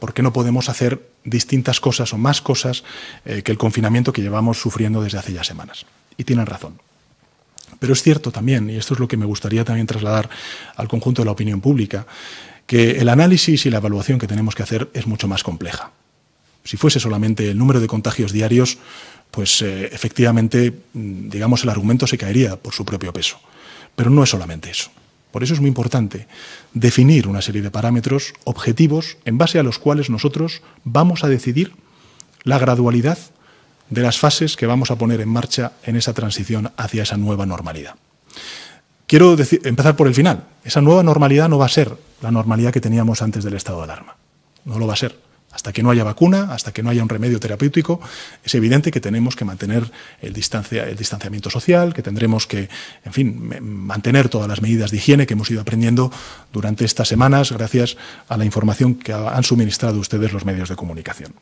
por qué no podemos hacer distintas cosas o más cosas que el confinamiento que llevamos sufriendo desde hace ya semanas? Y tienen razón. Pero es cierto también, y esto es lo que me gustaría también trasladar al conjunto de la opinión pública, que el análisis y la evaluación que tenemos que hacer es mucho más compleja. Si fuese solamente el número de contagios diarios, pues efectivamente, digamos, el argumento se caería por su propio peso. Pero no es solamente eso. Por eso es muy importante definir una serie de parámetros objetivos en base a los cuales nosotros vamos a decidir la gradualidad de las fases que vamos a poner en marcha en esa transición hacia esa nueva normalidad. Quiero empezar por el final. Esa nueva normalidad no va a ser la normalidad que teníamos antes del estado de alarma. No lo va a ser. Hasta que no haya vacuna, hasta que no haya un remedio terapéutico, es evidente que tenemos que mantener el distanciamiento social, que tendremos que, en fin, mantener todas las medidas de higiene que hemos ido aprendiendo durante estas semanas gracias a la información que han suministrado ustedes los medios de comunicación.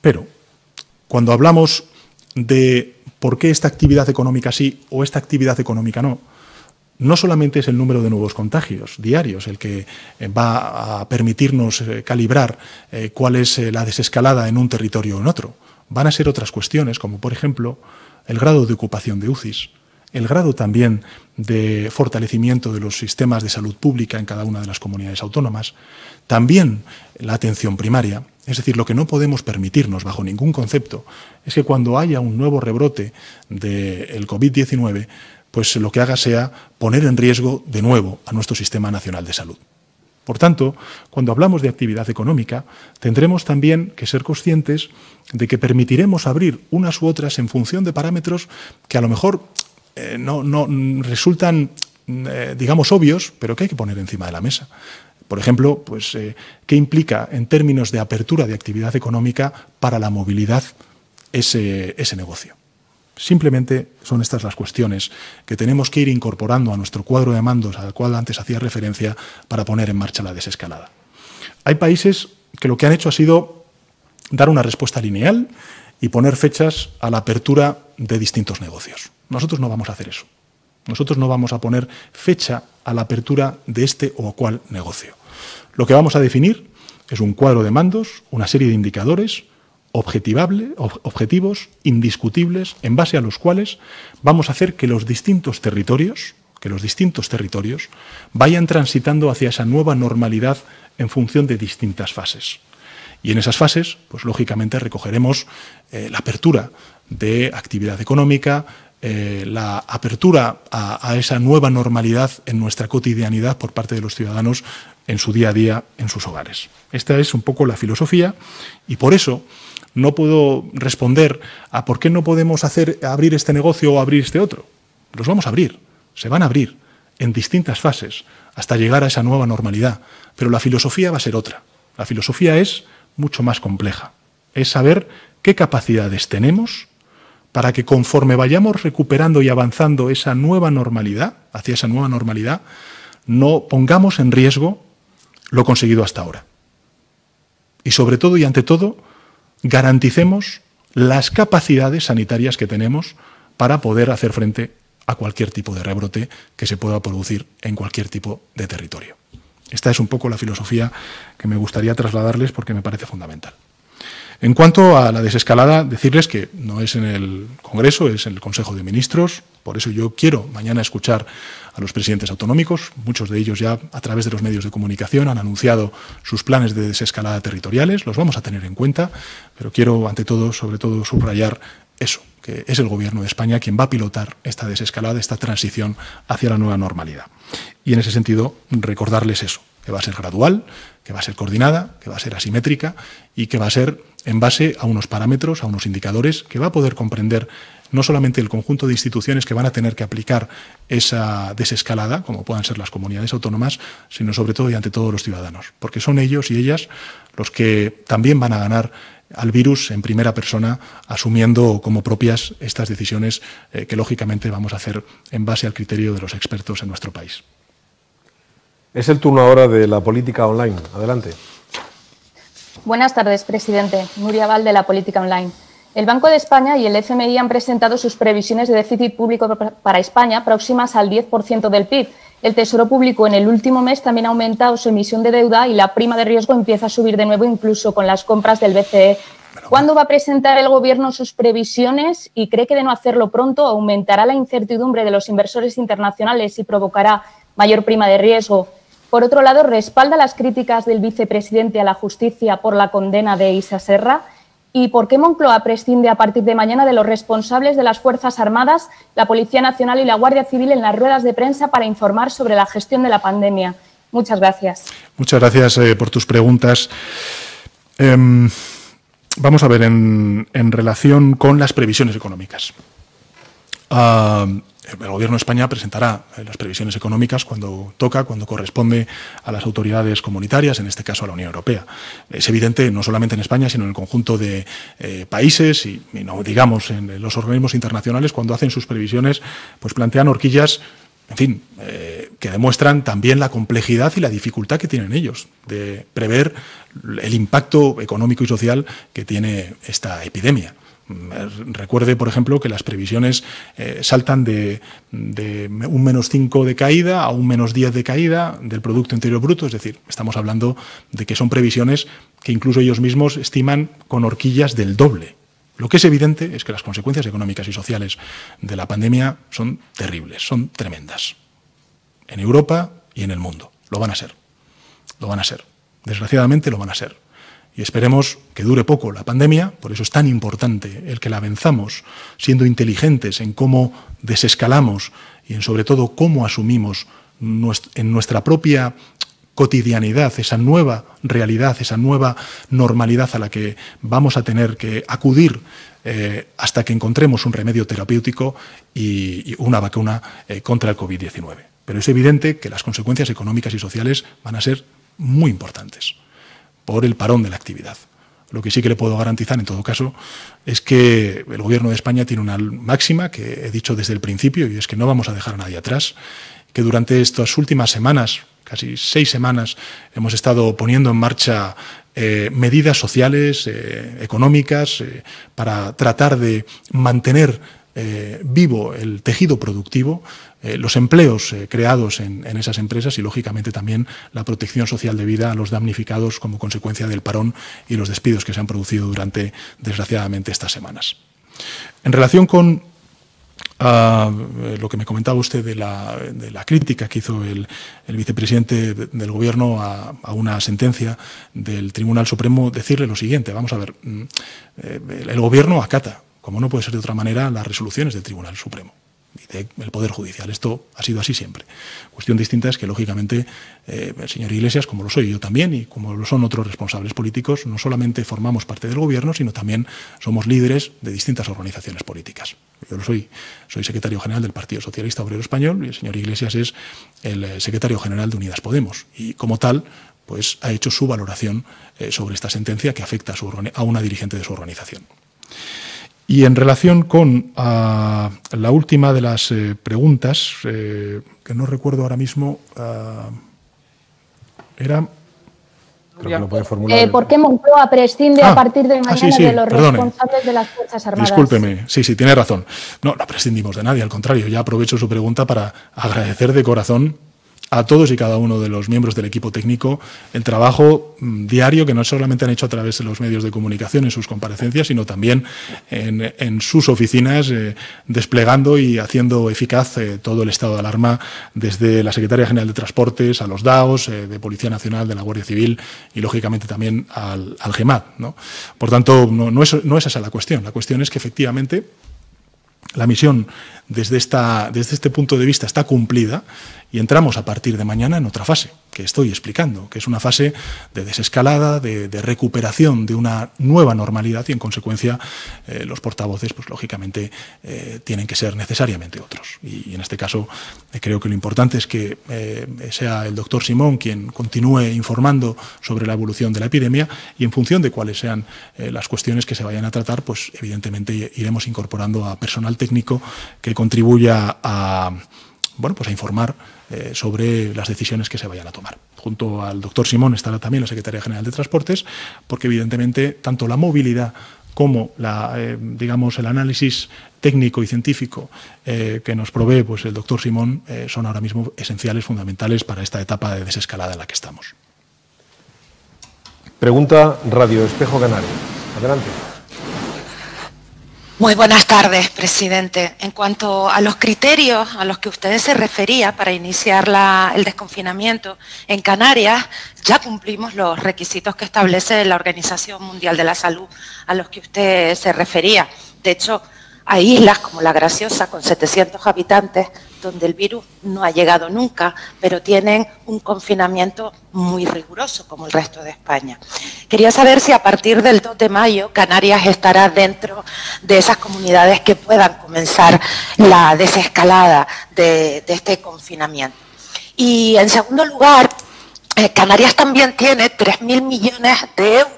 Pero, cuando hablamos de por qué esta actividad económica sí o esta actividad económica no, no solamente es el número de nuevos contagios diarios el que va a permitirnos calibrar cuál es la desescalada en un territorio o en otro. Van a ser otras cuestiones, como por ejemplo el grado de ocupación de UCIs, el grado también de fortalecimiento de los sistemas de salud pública en cada una de las comunidades autónomas, también la atención primaria. Es decir, lo que no podemos permitirnos bajo ningún concepto es que cuando haya un nuevo rebrote del COVID-19, pues lo que haga sea poner en riesgo de nuevo a nuestro Sistema Nacional de Salud. Por tanto, cuando hablamos de actividad económica, tendremos también que ser conscientes de que permitiremos abrir unas u otras en función de parámetros que a lo mejor no resultan, digamos, obvios, pero que hay que poner encima de la mesa. Por ejemplo, pues, ¿qué implica en términos de apertura de actividad económica para la movilidad ese negocio? Simplemente son estas las cuestiones que tenemos que ir incorporando a nuestro cuadro de mandos al cual antes hacía referencia para poner en marcha la desescalada. Hay países que lo que han hecho ha sido dar una respuesta lineal y poner fechas a la apertura de distintos negocios. Nosotros no vamos a hacer eso. Nosotros no vamos a poner fecha a la apertura de este o cual negocio. Lo que vamos a definir es un cuadro de mandos, una serie de indicadores objetivos, indiscutibles, en base a los cuales vamos a hacer que los distintos territorios vayan transitando hacia esa nueva normalidad en función de distintas fases. Y en esas fases, pues lógicamente recogeremos la apertura de actividad económica, la apertura a esa nueva normalidad en nuestra cotidianidad por parte de los ciudadanos en su día a día, en sus hogares. Esta es un poco la filosofía y por eso no puedo responder a por qué no podemos abrir este negocio o abrir este otro. Los vamos a abrir, se van a abrir en distintas fases hasta llegar a esa nueva normalidad. Pero la filosofía va a ser otra. La filosofía es mucho más compleja. Es saber qué capacidades tenemos para que conforme vayamos recuperando y avanzando esa nueva normalidad, hacia esa nueva normalidad, no pongamos en riesgo lo conseguido hasta ahora. Y sobre todo y ante todo, garanticemos las capacidades sanitarias que tenemos para poder hacer frente a cualquier tipo de rebrote que se pueda producir en cualquier tipo de territorio. Esta es un poco la filosofía que me gustaría trasladarles porque me parece fundamental. En cuanto a la desescalada, decirles que no es en el Congreso, es en el Consejo de Ministros. Por eso yo quiero mañana escuchar a los presidentes autonómicos. Muchos de ellos ya a través de los medios de comunicación han anunciado sus planes de desescalada territoriales. Los vamos a tener en cuenta, pero quiero ante todo, sobre todo, subrayar eso, que es el Gobierno de España quien va a pilotar esta desescalada, esta transición hacia la nueva normalidad. Y en ese sentido, recordarles eso, que va a ser gradual, que va a ser coordinada, que va a ser asimétrica y que va a ser en base a unos parámetros, a unos indicadores que va a poder comprender no solamente el conjunto de instituciones que van a tener que aplicar esa desescalada, como puedan ser las comunidades autónomas, sino sobre todo y ante todo los ciudadanos, porque son ellos y ellas los que también van a ganar al virus en primera persona, asumiendo como propias estas decisiones que lógicamente vamos a hacer en base al criterio de los expertos en nuestro país. Es el turno ahora de La Política Online. Adelante. Buenas tardes, presidente. Nuria Valde, de La Política Online. El Banco de España y el FMI han presentado sus previsiones de déficit público para España próximas al 10% del PIB. El Tesoro Público en el último mes también ha aumentado su emisión de deuda y la prima de riesgo empieza a subir de nuevo incluso con las compras del BCE. ¿Cuándo va a presentar el Gobierno sus previsiones y cree que de no hacerlo pronto aumentará la incertidumbre de los inversores internacionales y provocará mayor prima de riesgo? Por otro lado, ¿respalda las críticas del vicepresidente a la justicia por la condena de Isa Serra? ¿Y por qué Moncloa prescinde a partir de mañana de los responsables de las Fuerzas Armadas, la Policía Nacional y la Guardia Civil en las ruedas de prensa para informar sobre la gestión de la pandemia? Muchas gracias. Muchas gracias por tus preguntas. Vamos a ver, en relación con las previsiones económicas. El Gobierno de España presentará las previsiones económicas cuando toca, cuando corresponde a las autoridades comunitarias, en este caso a la Unión Europea. Es evidente, no solamente en España, sino en el conjunto de países y no digamos en los organismos internacionales, cuando hacen sus previsiones, pues plantean horquillas, en fin, que demuestran también la complejidad y la dificultad que tienen ellos de prever el impacto económico y social que tiene esta epidemia. Recuerde, por ejemplo, que las previsiones saltan de un -5 de caída a un -10 de caída del Producto Interior Bruto. Es decir, estamos hablando de que son previsiones que incluso ellos mismos estiman con horquillas del doble. Lo que es evidente es que las consecuencias económicas y sociales de la pandemia son terribles, son tremendas. En Europa y en el mundo. Lo van a ser. Lo van a ser. Desgraciadamente lo van a ser. Y esperemos que dure poco la pandemia, por eso es tan importante el que la venzamos, siendo inteligentes en cómo desescalamos y en sobre todo cómo asumimos en nuestra propia cotidianidad esa nueva realidad, esa nueva normalidad a la que vamos a tener que acudir hasta que encontremos un remedio terapéutico y una vacuna contra el COVID-19. Pero es evidente que las consecuencias económicas y sociales van a ser muy importantes por el parón de la actividad. Lo que sí que le puedo garantizar, en todo caso, es que el Gobierno de España tiene una máxima que he dicho desde el principio, y es que no vamos a dejar a nadie atrás, que durante estas últimas semanas, casi 6 semanas, hemos estado poniendo en marcha medidas sociales, económicas, para tratar de mantener vivo el tejido productivo, los empleos creados en esas empresas y, lógicamente, también la protección social debida a los damnificados como consecuencia del parón y los despidos que se han producido durante, desgraciadamente, estas semanas. En relación con lo que me comentaba usted de la crítica que hizo el vicepresidente del Gobierno a una sentencia del Tribunal Supremo, decirle lo siguiente. Vamos a ver, el Gobierno acata, como no puede ser de otra manera, las resoluciones del Tribunal Supremo y del Poder Judicial. Esto ha sido así siempre. Cuestión distinta es que, lógicamente, el señor Iglesias, como lo soy yo también y como lo son otros responsables políticos, no solamente formamos parte del Gobierno, sino también somos líderes de distintas organizaciones políticas. Yo lo soy. Soy secretario general del Partido Socialista Obrero Español y el señor Iglesias es el secretario general de Unidas Podemos. Y, como tal, pues ha hecho su valoración sobre esta sentencia que afecta a una dirigente de su organización. Y en relación con la última de las preguntas, que no recuerdo ahora mismo, era... Creo que lo puede formular. ¿Por qué Moncloa prescinde a partir de mañana de los responsables de las Fuerzas Armadas? Discúlpeme, sí, tiene razón. No prescindimos de nadie, al contrario, ya aprovecho su pregunta para agradecer de corazón a todos y cada uno de los miembros del equipo técnico el trabajo diario que no solamente han hecho a través de los medios de comunicación en sus comparecencias, sino también en sus oficinas, desplegando y haciendo eficaz todo el estado de alarma, desde la Secretaría General de Transportes a los DAOs, de Policía Nacional, de la Guardia Civil y, lógicamente, también al GEMAD, ¿no? Por tanto, no es esa la cuestión. La cuestión es que, efectivamente, la misión desde este punto de vista está cumplida y entramos a partir de mañana en otra fase que estoy explicando, que es una fase de desescalada, de recuperación de una nueva normalidad y, en consecuencia, los portavoces, pues lógicamente, tienen que ser necesariamente otros. Y en este caso creo que lo importante es que sea el doctor Simón quien continúe informando sobre la evolución de la epidemia y, en función de cuáles sean las cuestiones que se vayan a tratar, pues evidentemente iremos incorporando a personal técnico que contribuya a informar sobre las decisiones que se vayan a tomar. Junto al doctor Simón estará también la Secretaría General de Transportes, porque, evidentemente, tanto la movilidad como el análisis técnico y científico que nos provee pues el doctor Simón son ahora mismo esenciales, fundamentales para esta etapa de desescalada en la que estamos. Pregunta Radio Espejo Canario. Adelante. Muy buenas tardes, presidente. En cuanto a los criterios a los que usted se refería para iniciar el desconfinamiento en Canarias, ya cumplimos los requisitos que establece la Organización Mundial de la Salud a los que usted se refería. De hecho, hay islas como La Graciosa, con 700 habitantes, donde el virus no ha llegado nunca, pero tienen un confinamiento muy riguroso, como el resto de España. Quería saber si a partir del 2 de mayo Canarias estará dentro de esas comunidades que puedan comenzar la desescalada de este confinamiento. Y, en segundo lugar, Canarias también tiene 3.000 millones de euros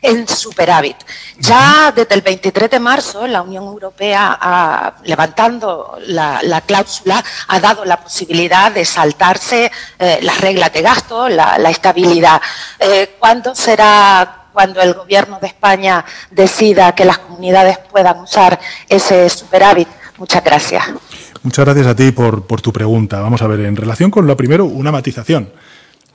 en superávit. Ya desde el 23 de marzo la Unión Europea, levantando la cláusula, ha dado la posibilidad de saltarse las reglas de gasto, la estabilidad. ¿Cuándo será cuando el Gobierno de España decida que las comunidades puedan usar ese superávit? Muchas gracias. Muchas gracias a ti por tu pregunta. Vamos a ver, en relación con lo primero, una matización.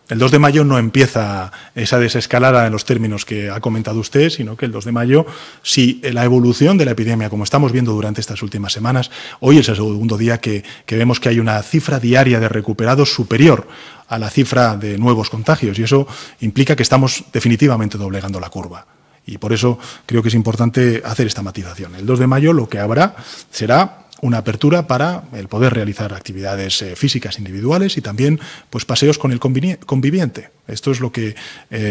El 2 de mayo no empieza esa desescalada en los términos que ha comentado usted, sino que el 2 de mayo, si la evolución de la epidemia, como estamos viendo durante estas últimas semanas, hoy es el segundo día que vemos que hay una cifra diaria de recuperados superior a la cifra de nuevos contagios, y eso implica que estamos definitivamente doblegando la curva. Y por eso creo que es importante hacer esta matización. El 2 de mayo lo que habrá será una apertura para el poder realizar actividades físicas individuales y también pues paseos con el conviviente. Esto es lo que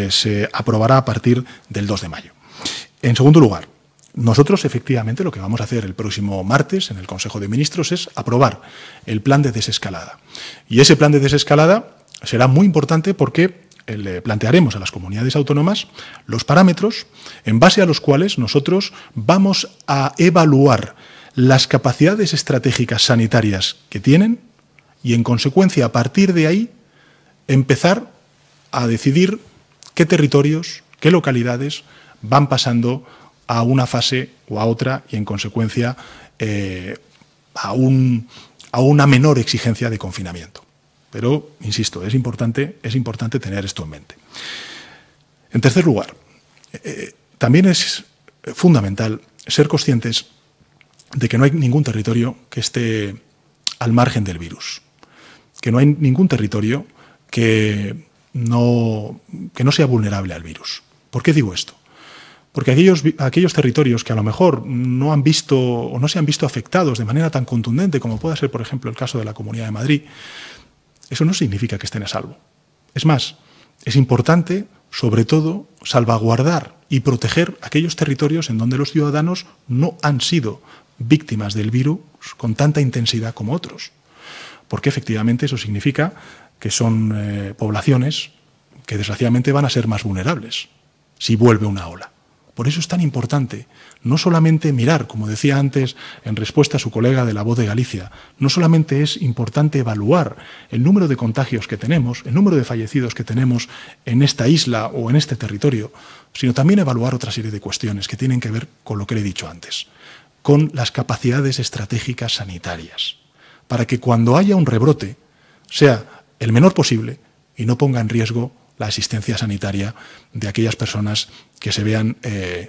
se aprobará a partir del 2 de mayo. En segundo lugar, nosotros efectivamente lo que vamos a hacer el próximo martes en el Consejo de Ministros es aprobar el plan de desescalada. Y ese plan de desescalada será muy importante porque le plantearemos a las comunidades autónomas los parámetros en base a los cuales nosotros vamos a evaluar las capacidades estratégicas sanitarias que tienen y, en consecuencia, a partir de ahí, empezar a decidir qué territorios, qué localidades van pasando a una fase o a otra y, en consecuencia, a una menor exigencia de confinamiento. Pero, insisto, es importante tener esto en mente. En tercer lugar, también es fundamental ser conscientes de que no hay ningún territorio que esté al margen del virus, que no hay ningún territorio que no sea vulnerable al virus. ¿Por qué digo esto? Porque aquellos territorios que a lo mejor no han visto o no se han visto afectados de manera tan contundente como pueda ser, por ejemplo, el caso de la Comunidad de Madrid, eso no significa que estén a salvo. Es más, es importante, sobre todo, salvaguardar y proteger aquellos territorios en donde los ciudadanos no han sido víctimas del virus con tanta intensidad como otros. Porque efectivamente eso significa que son poblaciones que desgraciadamente van a ser más vulnerables si vuelve una ola. Por eso es tan importante no solamente mirar, como decía antes en respuesta a su colega de La Voz de Galicia, no solamente es importante evaluar el número de contagios que tenemos, el número de fallecidos que tenemos en esta isla o en este territorio, sino también evaluar otra serie de cuestiones que tienen que ver con lo que le he dicho antes, con las capacidades estratégicas sanitarias, para que cuando haya un rebrote sea el menor posible y no ponga en riesgo la asistencia sanitaria de aquellas personas que se vean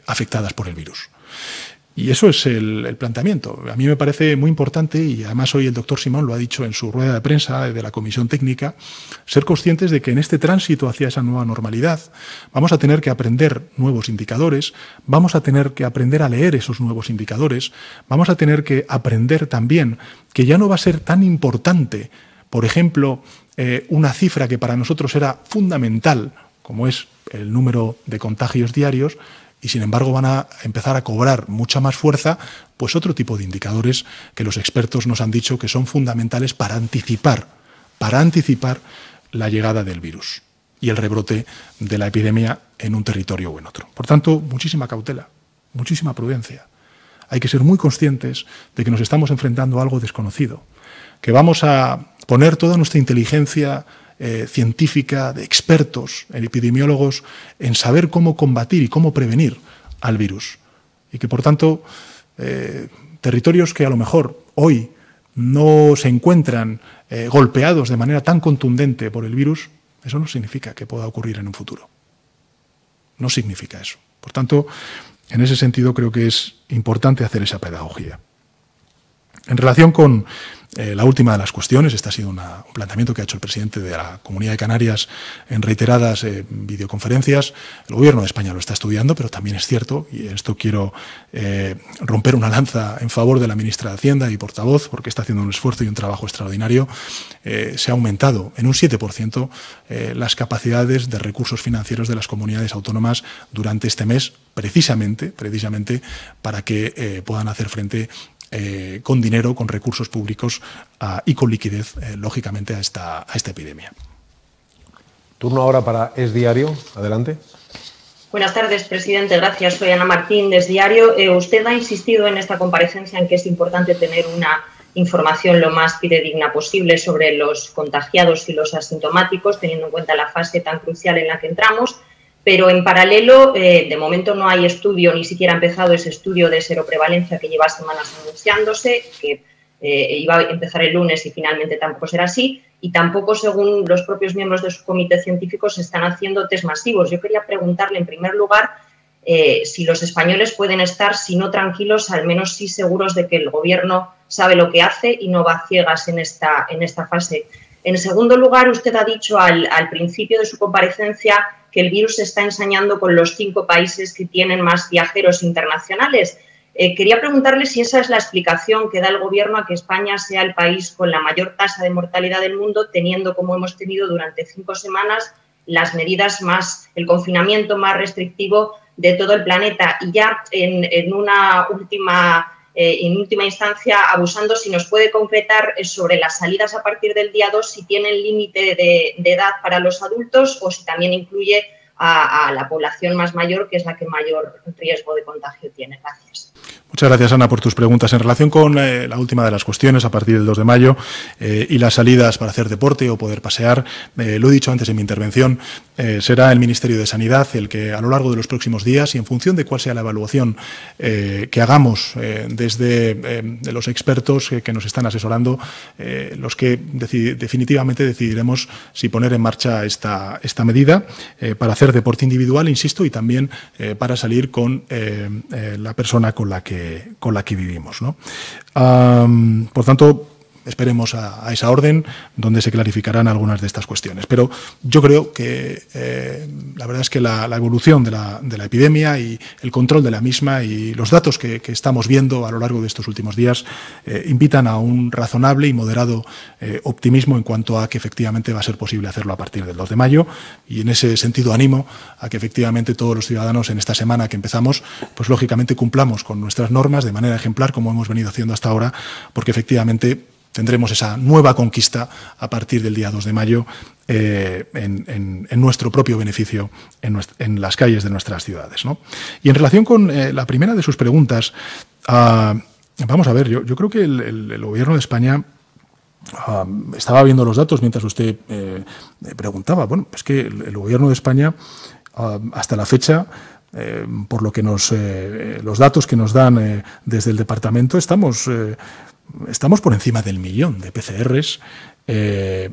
afectadas por el virus. Y eso es el planteamiento. A mí me parece muy importante, y además hoy el doctor Simón lo ha dicho en su rueda de prensa de la Comisión Técnica, ser conscientes de que en este tránsito hacia esa nueva normalidad vamos a tener que aprender nuevos indicadores, vamos a tener que aprender a leer esos nuevos indicadores, vamos a tener que aprender también que ya no va a ser tan importante, por ejemplo, una cifra que para nosotros era fundamental, como es el número de contagios diarios, y sin embargo van a empezar a cobrar mucha más fuerza pues otro tipo de indicadores que los expertos nos han dicho que son fundamentales para anticipar la llegada del virus y el rebrote de la epidemia en un territorio o en otro. Por tanto, muchísima cautela, muchísima prudencia. Hay que ser muy conscientes de que nos estamos enfrentando a algo desconocido, que vamos a poner toda nuestra inteligencia científica de expertos, epidemiólogos, en saber cómo combatir y cómo prevenir al virus. Y que, por tanto, territorios que a lo mejor hoy no se encuentran golpeados de manera tan contundente por el virus, eso no significa que pueda ocurrir en un futuro. No significa eso. Por tanto, en ese sentido creo que es importante hacer esa pedagogía. En relación con La última de las cuestiones, este ha sido un planteamiento que ha hecho el presidente de la Comunidad de Canarias en reiteradas videoconferencias. El Gobierno de España lo está estudiando, pero también es cierto, y esto quiero romper una lanza en favor de la ministra de Hacienda y portavoz, porque está haciendo un esfuerzo y un trabajo extraordinario, se ha aumentado en un 7% las capacidades de recursos financieros de las comunidades autónomas durante este mes, precisamente para que puedan hacer frente con dinero, con recursos públicos y con liquidez, lógicamente, a esta epidemia. Turno ahora para Esdiario. Adelante. Buenas tardes, presidente. Gracias. Soy Ana Martín de Esdiario. Usted ha insistido en esta comparecencia en que es importante tener una información lo más fidedigna posible sobre los contagiados y los asintomáticos, teniendo en cuenta la fase tan crucial en la que entramos. Pero en paralelo, de momento no hay estudio, ni siquiera ha empezado ese estudio de seroprevalencia que lleva semanas anunciándose, que iba a empezar el lunes y finalmente tampoco será así, y tampoco, según los propios miembros de su comité científico, se están haciendo test masivos. Yo quería preguntarle, en primer lugar, si los españoles pueden estar, si no tranquilos, al menos sí seguros de que el Gobierno sabe lo que hace y no va ciegas en esta fase. En segundo lugar, usted ha dicho al principio de su comparecencia que el virus se está ensañando con los 5 países que tienen más viajeros internacionales. Quería preguntarle si esa es la explicación que da el Gobierno a que España sea el país con la mayor tasa de mortalidad del mundo, teniendo, como hemos tenido durante 5 semanas, las medidas más, el confinamiento más restrictivo de todo el planeta. Y ya en última instancia, abusando, si nos puede concretar sobre las salidas a partir del día 2, si tienen límite de edad para los adultos o si también incluye a la población más mayor, que es la que mayor riesgo de contagio tiene. Gracias. Muchas gracias, Ana, por tus preguntas. En relación con la última de las cuestiones, a partir del 2 de mayo y las salidas para hacer deporte o poder pasear, lo he dicho antes en mi intervención, será el Ministerio de Sanidad el que a lo largo de los próximos días, y en función de cuál sea la evaluación que hagamos desde de los expertos que nos están asesorando, los que definitivamente decidiremos si poner en marcha esta medida para hacer deporte individual, insisto, y también para salir con la persona con la que vivimos, ¿no? Por tanto, esperemos a esa orden donde se clarificarán algunas de estas cuestiones. Pero yo creo que la verdad es que la evolución de la epidemia y el control de la misma y los datos que estamos viendo a lo largo de estos últimos días invitan a un razonable y moderado optimismo en cuanto a que efectivamente va a ser posible hacerlo a partir del 2 de mayo. Y en ese sentido animo a que efectivamente todos los ciudadanos en esta semana que empezamos, pues lógicamente cumplamos con nuestras normas de manera ejemplar como hemos venido haciendo hasta ahora, porque efectivamente tendremos esa nueva conquista a partir del día 2 de mayo en nuestro propio beneficio en las calles de nuestras ciudades, ¿no? Y en relación con la primera de sus preguntas, vamos a ver, yo creo que el Gobierno de España estaba viendo los datos mientras usted preguntaba. Bueno, es que el Gobierno de España hasta la fecha, por lo que los datos que nos dan desde el Departamento, estamos por encima del 1.000.000 de PCRs, de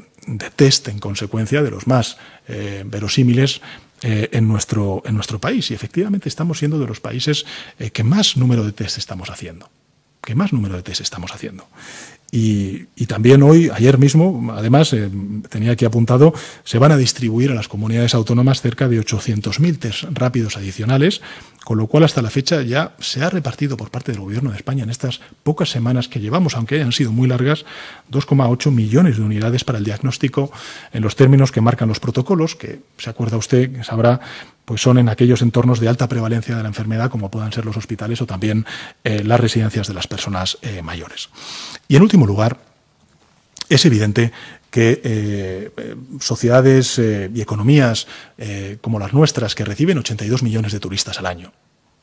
test en consecuencia de los más verosímiles en nuestro país. Y efectivamente estamos siendo de los países que más número de test estamos haciendo. Y también hoy, ayer mismo, además, tenía aquí apuntado, se van a distribuir a las comunidades autónomas cerca de 800.000 test rápidos adicionales, con lo cual hasta la fecha ya se ha repartido por parte del Gobierno de España en estas pocas semanas que llevamos, aunque hayan sido muy largas, 2,8 millones de unidades para el diagnóstico en los términos que marcan los protocolos, que se acuerda usted, sabrá, pues son en aquellos entornos de alta prevalencia de la enfermedad, como puedan ser los hospitales o también las residencias de las personas mayores. Y en último lugar, es evidente que sociedades y economías como las nuestras, que reciben 82 millones de turistas al año,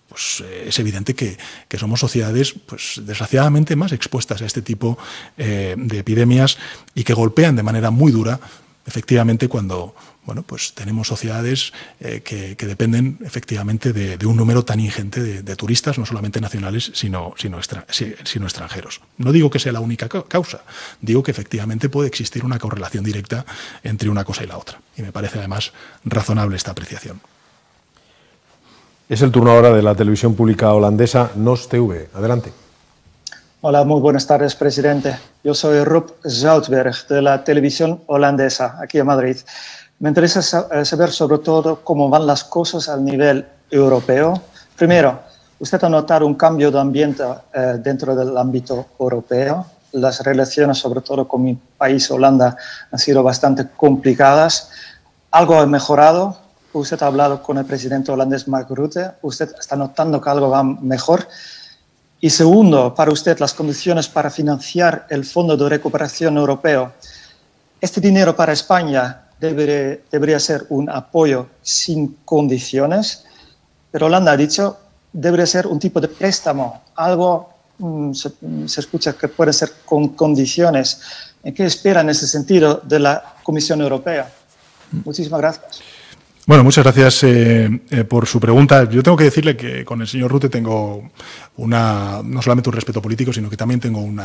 pues es evidente que somos sociedades, pues desgraciadamente, más expuestas a este tipo de epidemias y que golpean de manera muy dura, efectivamente, cuando, bueno, pues tenemos sociedades que dependen efectivamente de un número tan ingente de turistas, no solamente nacionales, sino extranjeros. No digo que sea la única causa, digo que efectivamente puede existir una correlación directa entre una cosa y la otra. Y me parece además razonable esta apreciación. Es el turno ahora de la televisión pública holandesa NOS TV. Adelante. Hola, muy buenas tardes, presidente. Yo soy Rob Zoutberg, de la televisión holandesa, aquí en Madrid. Me interesa saber sobre todo cómo van las cosas a nivel europeo. Primero, ¿usted ha notado un cambio de ambiente dentro del ámbito europeo? Las relaciones, sobre todo con mi país, Holanda, han sido bastante complicadas. ¿Algo ha mejorado? Usted ha hablado con el presidente holandés Mark Rutte. ¿Usted está notando que algo va mejor? Y segundo, para usted, las condiciones para financiar el Fondo de Recuperación Europeo. Este dinero para España debería ser un apoyo sin condiciones, pero Holanda ha dicho debería ser un tipo de préstamo, algo se escucha que puede ser con condiciones. ¿En qué espera en ese sentido de la Comisión Europea? Muchísimas gracias. Bueno, muchas gracias por su pregunta. Yo tengo que decirle que con el señor Rutte tengo no solamente un respeto político, sino que también tengo un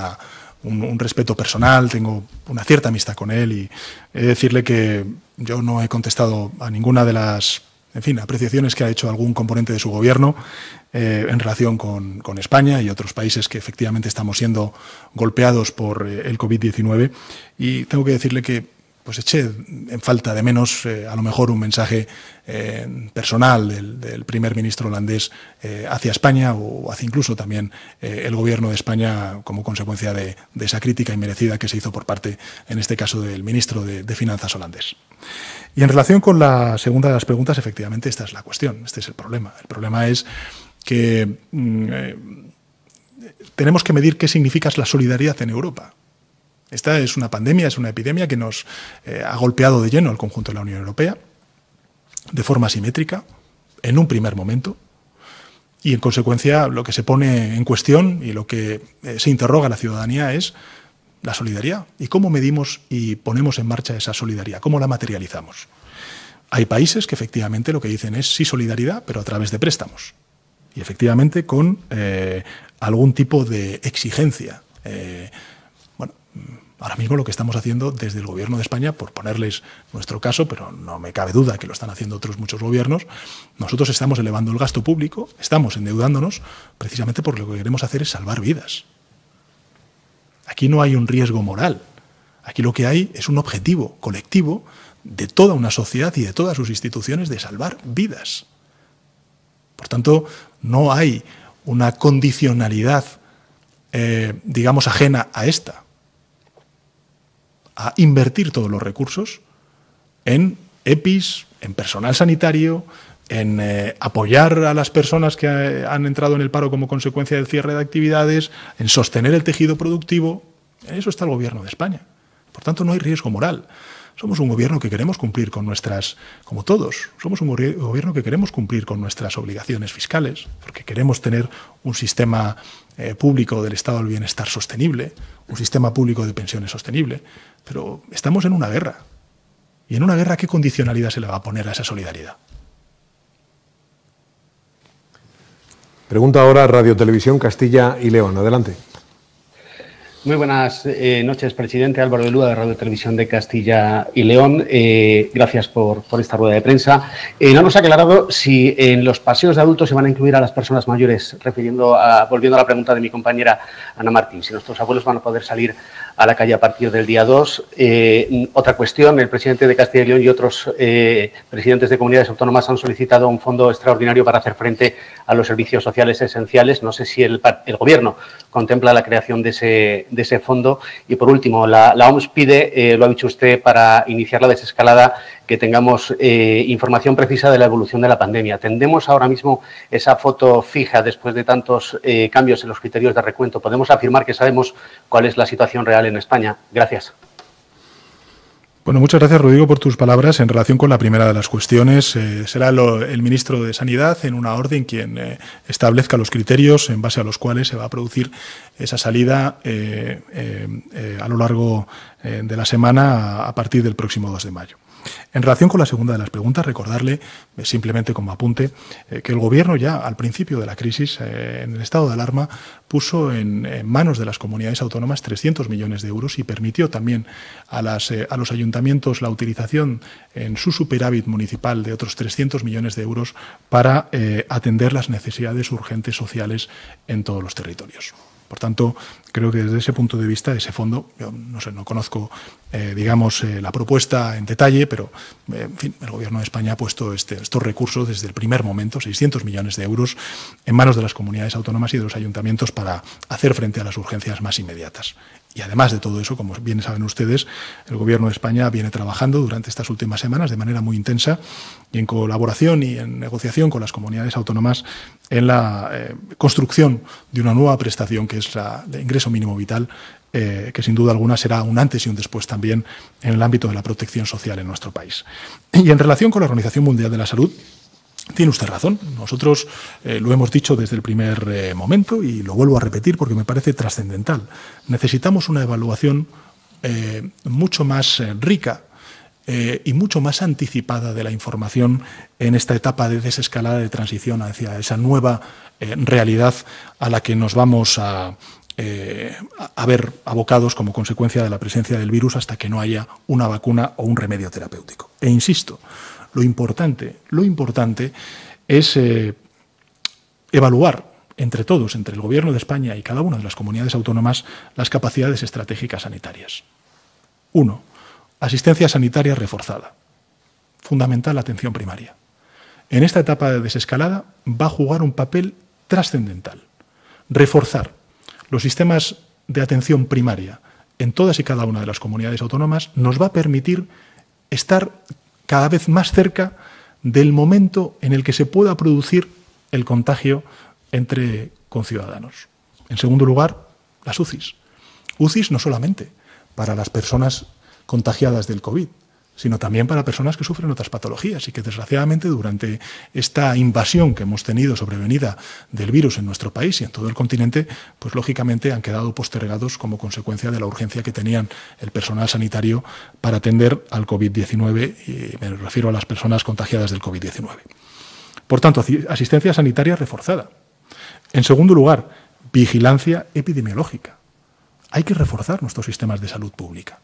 respeto personal, tengo una cierta amistad con él y he de decirle que yo no he contestado a ninguna de las, en fin, apreciaciones que ha hecho algún componente de su gobierno en relación con España y otros países que efectivamente estamos siendo golpeados por el COVID-19 y tengo que decirle que pues eché en falta de menos a lo mejor un mensaje personal del primer ministro holandés hacia España o hacia incluso también el gobierno de España como consecuencia de esa crítica inmerecida que se hizo por parte, en este caso, del ministro de Finanzas holandés. Y en relación con la segunda de las preguntas, efectivamente, esta es la cuestión, este es el problema. El problema es que tenemos que medir qué significa la solidaridad en Europa. Esta es una pandemia, es una epidemia que nos ha golpeado de lleno al conjunto de la Unión Europea, de forma asimétrica, en un primer momento, y en consecuencia lo que se pone en cuestión y lo que se interroga a la ciudadanía es la solidaridad. ¿Y cómo medimos y ponemos en marcha esa solidaridad? ¿Cómo la materializamos? Hay países que efectivamente lo que dicen es sí solidaridad, pero a través de préstamos. Y efectivamente con algún tipo de exigencia. Ahora mismo lo que estamos haciendo desde el Gobierno de España, por ponerles nuestro caso, pero no me cabe duda que lo están haciendo otros muchos gobiernos, nosotros estamos elevando el gasto público, estamos endeudándonos precisamente porque lo que queremos hacer es salvar vidas. Aquí no hay un riesgo moral, aquí lo que hay es un objetivo colectivo de toda una sociedad y de todas sus instituciones de salvar vidas. Por tanto, no hay una condicionalidad, digamos, ajena a esta. A invertir todos los recursos en EPIs, en personal sanitario, en apoyar a las personas que han entrado en el paro como consecuencia del cierre de actividades, en sostener el tejido productivo. En eso está el Gobierno de España. Por tanto, no hay riesgo moral. Somos un gobierno que queremos cumplir con nuestras, como todos, somos un gobierno que queremos cumplir con nuestras obligaciones fiscales, porque queremos tener un sistema público del Estado del Bienestar sostenible, un sistema público de pensiones sostenible, pero estamos en una guerra. ¿Y en una guerra qué condicionalidad se le va a poner a esa solidaridad? Pregunta ahora Radio Televisión Castilla y León. Adelante. Muy buenas noches, presidente. Álvaro de Lúa, de Radio Televisión de Castilla y León. Gracias por esta rueda de prensa. No nos ha aclarado si en los paseos de adultos se van a incluir a las personas mayores, volviendo a la pregunta de mi compañera Ana Martín, si nuestros abuelos van a poder salir a la calle a partir del día 2. Otra cuestión, el presidente de Castilla y León y otros presidentes de comunidades autónomas han solicitado un fondo extraordinario para hacer frente a los servicios sociales esenciales. No sé si el Gobierno contempla la creación de ese fondo. Y, por último, la OMS pide, lo ha dicho usted, para iniciar la desescalada, que tengamos información precisa de la evolución de la pandemia. ¿Tendemos ahora mismo esa foto fija después de tantos cambios en los criterios de recuento? ¿Podemos afirmar que sabemos cuál es la situación real en España? Gracias. Bueno, muchas gracias, Rodrigo, por tus palabras. En relación con la primera de las cuestiones, será el ministro de Sanidad en una orden quien establezca los criterios en base a los cuales se va a producir esa salida a lo largo de la semana a partir del próximo 2 de mayo. En relación con la segunda de las preguntas, recordarle, simplemente como apunte, que el Gobierno ya al principio de la crisis, en el estado de alarma, puso en manos de las comunidades autónomas 300 millones de euros y permitió también a los ayuntamientos la utilización en su superávit municipal de otros 300 millones de euros para atender las necesidades urgentes sociales en todos los territorios. Por tanto, creo que desde ese punto de vista, ese fondo, yo no sé, no conozco, digamos, la propuesta en detalle, pero, en fin, el Gobierno de España ha puesto estos recursos desde el primer momento, 600 millones de euros, en manos de las comunidades autónomas y de los ayuntamientos para hacer frente a las urgencias más inmediatas. Y además de todo eso, como bien saben ustedes, el Gobierno de España viene trabajando durante estas últimas semanas de manera muy intensa y en colaboración y en negociación con las comunidades autónomas en la construcción de una nueva prestación que es la de ingreso mínimo vital, que sin duda alguna será un antes y un después también en el ámbito de la protección social en nuestro país. Y en relación con la Organización Mundial de la Salud, tiene usted razón. Nosotros lo hemos dicho desde el primer momento y lo vuelvo a repetir porque me parece trascendental. Necesitamos una evaluación mucho más rica y mucho más anticipada de la información en esta etapa de desescalada de transición hacia esa nueva realidad a la que nos vamos a ver abocados como consecuencia de la presencia del virus hasta que no haya una vacuna o un remedio terapéutico. E insisto, lo importante es evaluar entre todos, entre el Gobierno de España y cada una de las comunidades autónomas, las capacidades estratégicas sanitarias. 1. Asistencia sanitaria reforzada. Fundamental la atención primaria. En esta etapa de desescalada va a jugar un papel trascendental. Reforzar los sistemas de atención primaria en todas y cada una de las comunidades autónomas nos va a permitir estar cada vez más cerca del momento en el que se pueda producir el contagio entre conciudadanos. En segundo lugar, las UCIs. UCIs no solamente para las personas contagiadas del COVID, sino también para personas que sufren otras patologías y que, desgraciadamente, durante esta invasión que hemos tenido sobrevenida del virus en nuestro país y en todo el continente, pues lógicamente han quedado postergados como consecuencia de la urgencia que tenían el personal sanitario para atender al COVID-19, y me refiero a las personas contagiadas del COVID-19. Por tanto, asistencia sanitaria reforzada. En segundo lugar, vigilancia epidemiológica. Hay que reforzar nuestros sistemas de salud pública.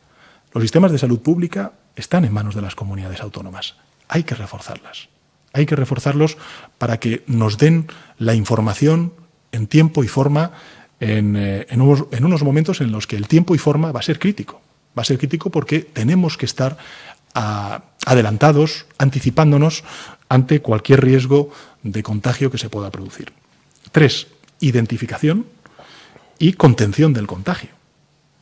Los sistemas de salud pública están en manos de las comunidades autónomas. Hay que reforzarlas. Hay que reforzarlos para que nos den la información en tiempo y forma en unos momentos en los que el tiempo y forma va a ser crítico. Va a ser crítico porque tenemos que estar adelantados, anticipándonos ante cualquier riesgo de contagio que se pueda producir. 3. Identificación y contención del contagio.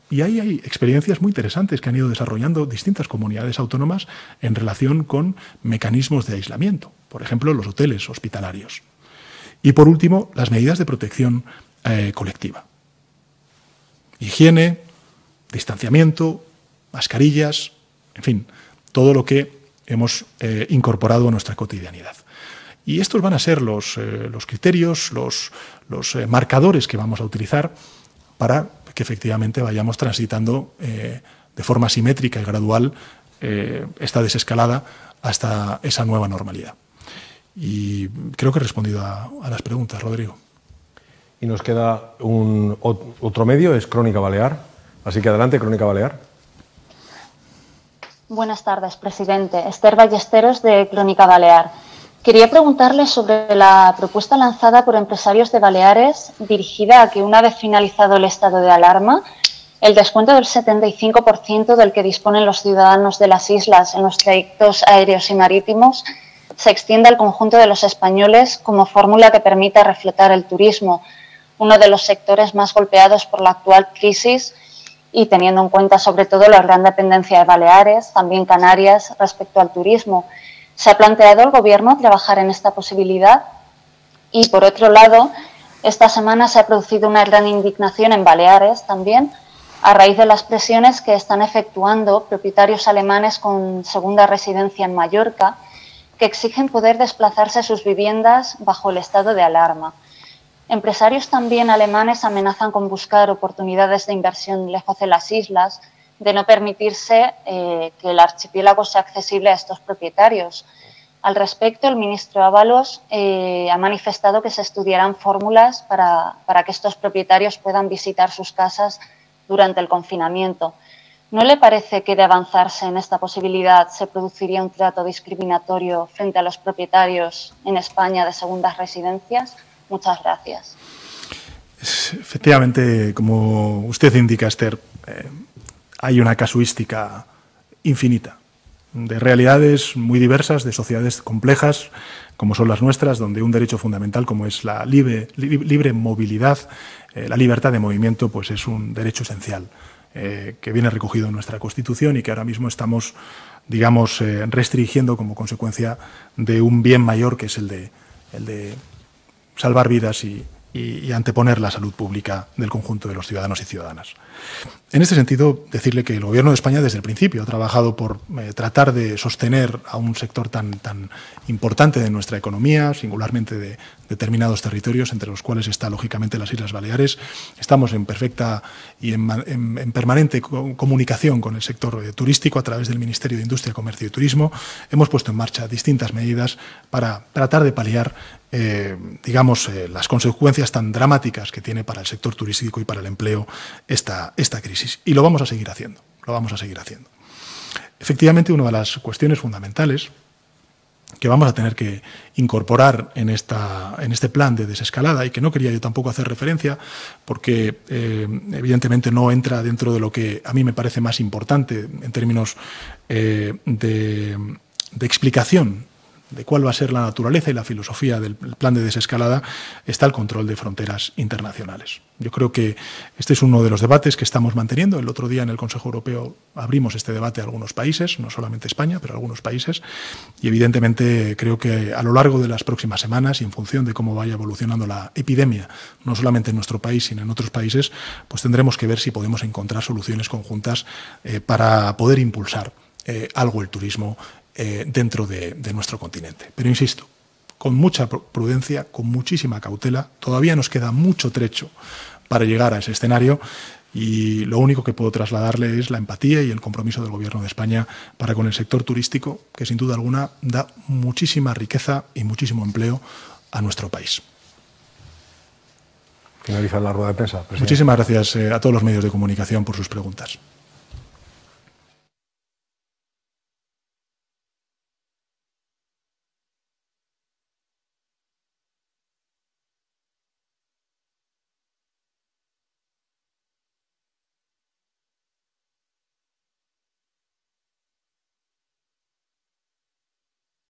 Y ahí hay experiencias muy interesantes que han ido desarrollando distintas comunidades autónomas en relación con mecanismos de aislamiento, por ejemplo, los hoteles hospitalarios. Y, por último, las medidas de protección colectiva. Higiene, distanciamiento, mascarillas, en fin, todo lo que hemos incorporado a nuestra cotidianidad. Y estos van a ser los criterios, los marcadores que vamos a utilizar para que efectivamente vayamos transitando de forma simétrica y gradual esta desescalada hasta esa nueva normalidad. Y creo que he respondido a las preguntas, Rodrigo. Y nos queda otro medio, es Crónica Balear. Así que adelante, Crónica Balear. Buenas tardes, presidente. Esther Ballesteros, de Crónica Balear. Quería preguntarle sobre la propuesta lanzada por empresarios de Baleares dirigida a que, una vez finalizado el estado de alarma, el descuento del 75% del que disponen los ciudadanos de las islas en los trayectos aéreos y marítimos se extienda al conjunto de los españoles como fórmula que permita reflotar el turismo, uno de los sectores más golpeados por la actual crisis y teniendo en cuenta sobre todo la gran dependencia de Baleares, también Canarias, respecto al turismo. ¿Se ha planteado el Gobierno trabajar en esta posibilidad? Y, por otro lado, esta semana se ha producido una gran indignación en Baleares también, a raíz de las presiones que están efectuando propietarios alemanes con segunda residencia en Mallorca, que exigen poder desplazarse a sus viviendas bajo el estado de alarma. Empresarios también alemanes amenazan con buscar oportunidades de inversión lejos de las islas, de no permitirse que el archipiélago sea accesible a estos propietarios. Al respecto, el ministro Ábalos ha manifestado que se estudiarán fórmulas para que estos propietarios puedan visitar sus casas durante el confinamiento. ¿No le parece que, de avanzarse en esta posibilidad, se produciría un trato discriminatorio frente a los propietarios en España de segundas residencias? Muchas gracias. Efectivamente, como usted indica, Esther, hay una casuística infinita de realidades muy diversas, de sociedades complejas, como son las nuestras, donde un derecho fundamental como es la libre movilidad, la libertad de movimiento, pues es un derecho esencial que viene recogido en nuestra Constitución y que ahora mismo estamos, digamos, restringiendo como consecuencia de un bien mayor que es el de salvar vidas y anteponer la salud pública del conjunto de los ciudadanos y ciudadanas. En este sentido, decirle que el Gobierno de España desde el principio ha trabajado por tratar de sostener a un sector tan importante de nuestra economía, singularmente de determinados territorios, entre los cuales está, lógicamente, las Islas Baleares. Estamos en perfecta y en permanente comunicación con el sector turístico a través del Ministerio de Industria, Comercio y Turismo. Hemos puesto en marcha distintas medidas para tratar de paliar las consecuencias tan dramáticas que tiene para el sector turístico y para el empleo esta crisis. Y lo vamos a seguir haciendo, lo vamos a seguir haciendo. Efectivamente, una de las cuestiones fundamentales que vamos a tener que incorporar en este plan de desescalada, y que no quería yo tampoco hacer referencia, porque evidentemente no entra dentro de lo que a mí me parece más importante en términos de explicación de cuál va a ser la naturaleza y la filosofía del plan de desescalada, está el control de fronteras internacionales. Yo creo que este es uno de los debates que estamos manteniendo. El otro día en el Consejo Europeo abrimos este debate a algunos países, no solamente España, pero a algunos países, y evidentemente creo que a lo largo de las próximas semanas y en función de cómo vaya evolucionando la epidemia, no solamente en nuestro país, sino en otros países, pues tendremos que ver si podemos encontrar soluciones conjuntas para poder impulsar algo el turismo dentro de nuestro continente. Pero insisto, con mucha prudencia, con muchísima cautela, todavía nos queda mucho trecho para llegar a ese escenario y lo único que puedo trasladarle es la empatía y el compromiso del Gobierno de España para con el sector turístico, que sin duda alguna da muchísima riqueza y muchísimo empleo a nuestro país. Finalizar la rueda de prensa, presidente. Muchísimas gracias a todos los medios de comunicación por sus preguntas.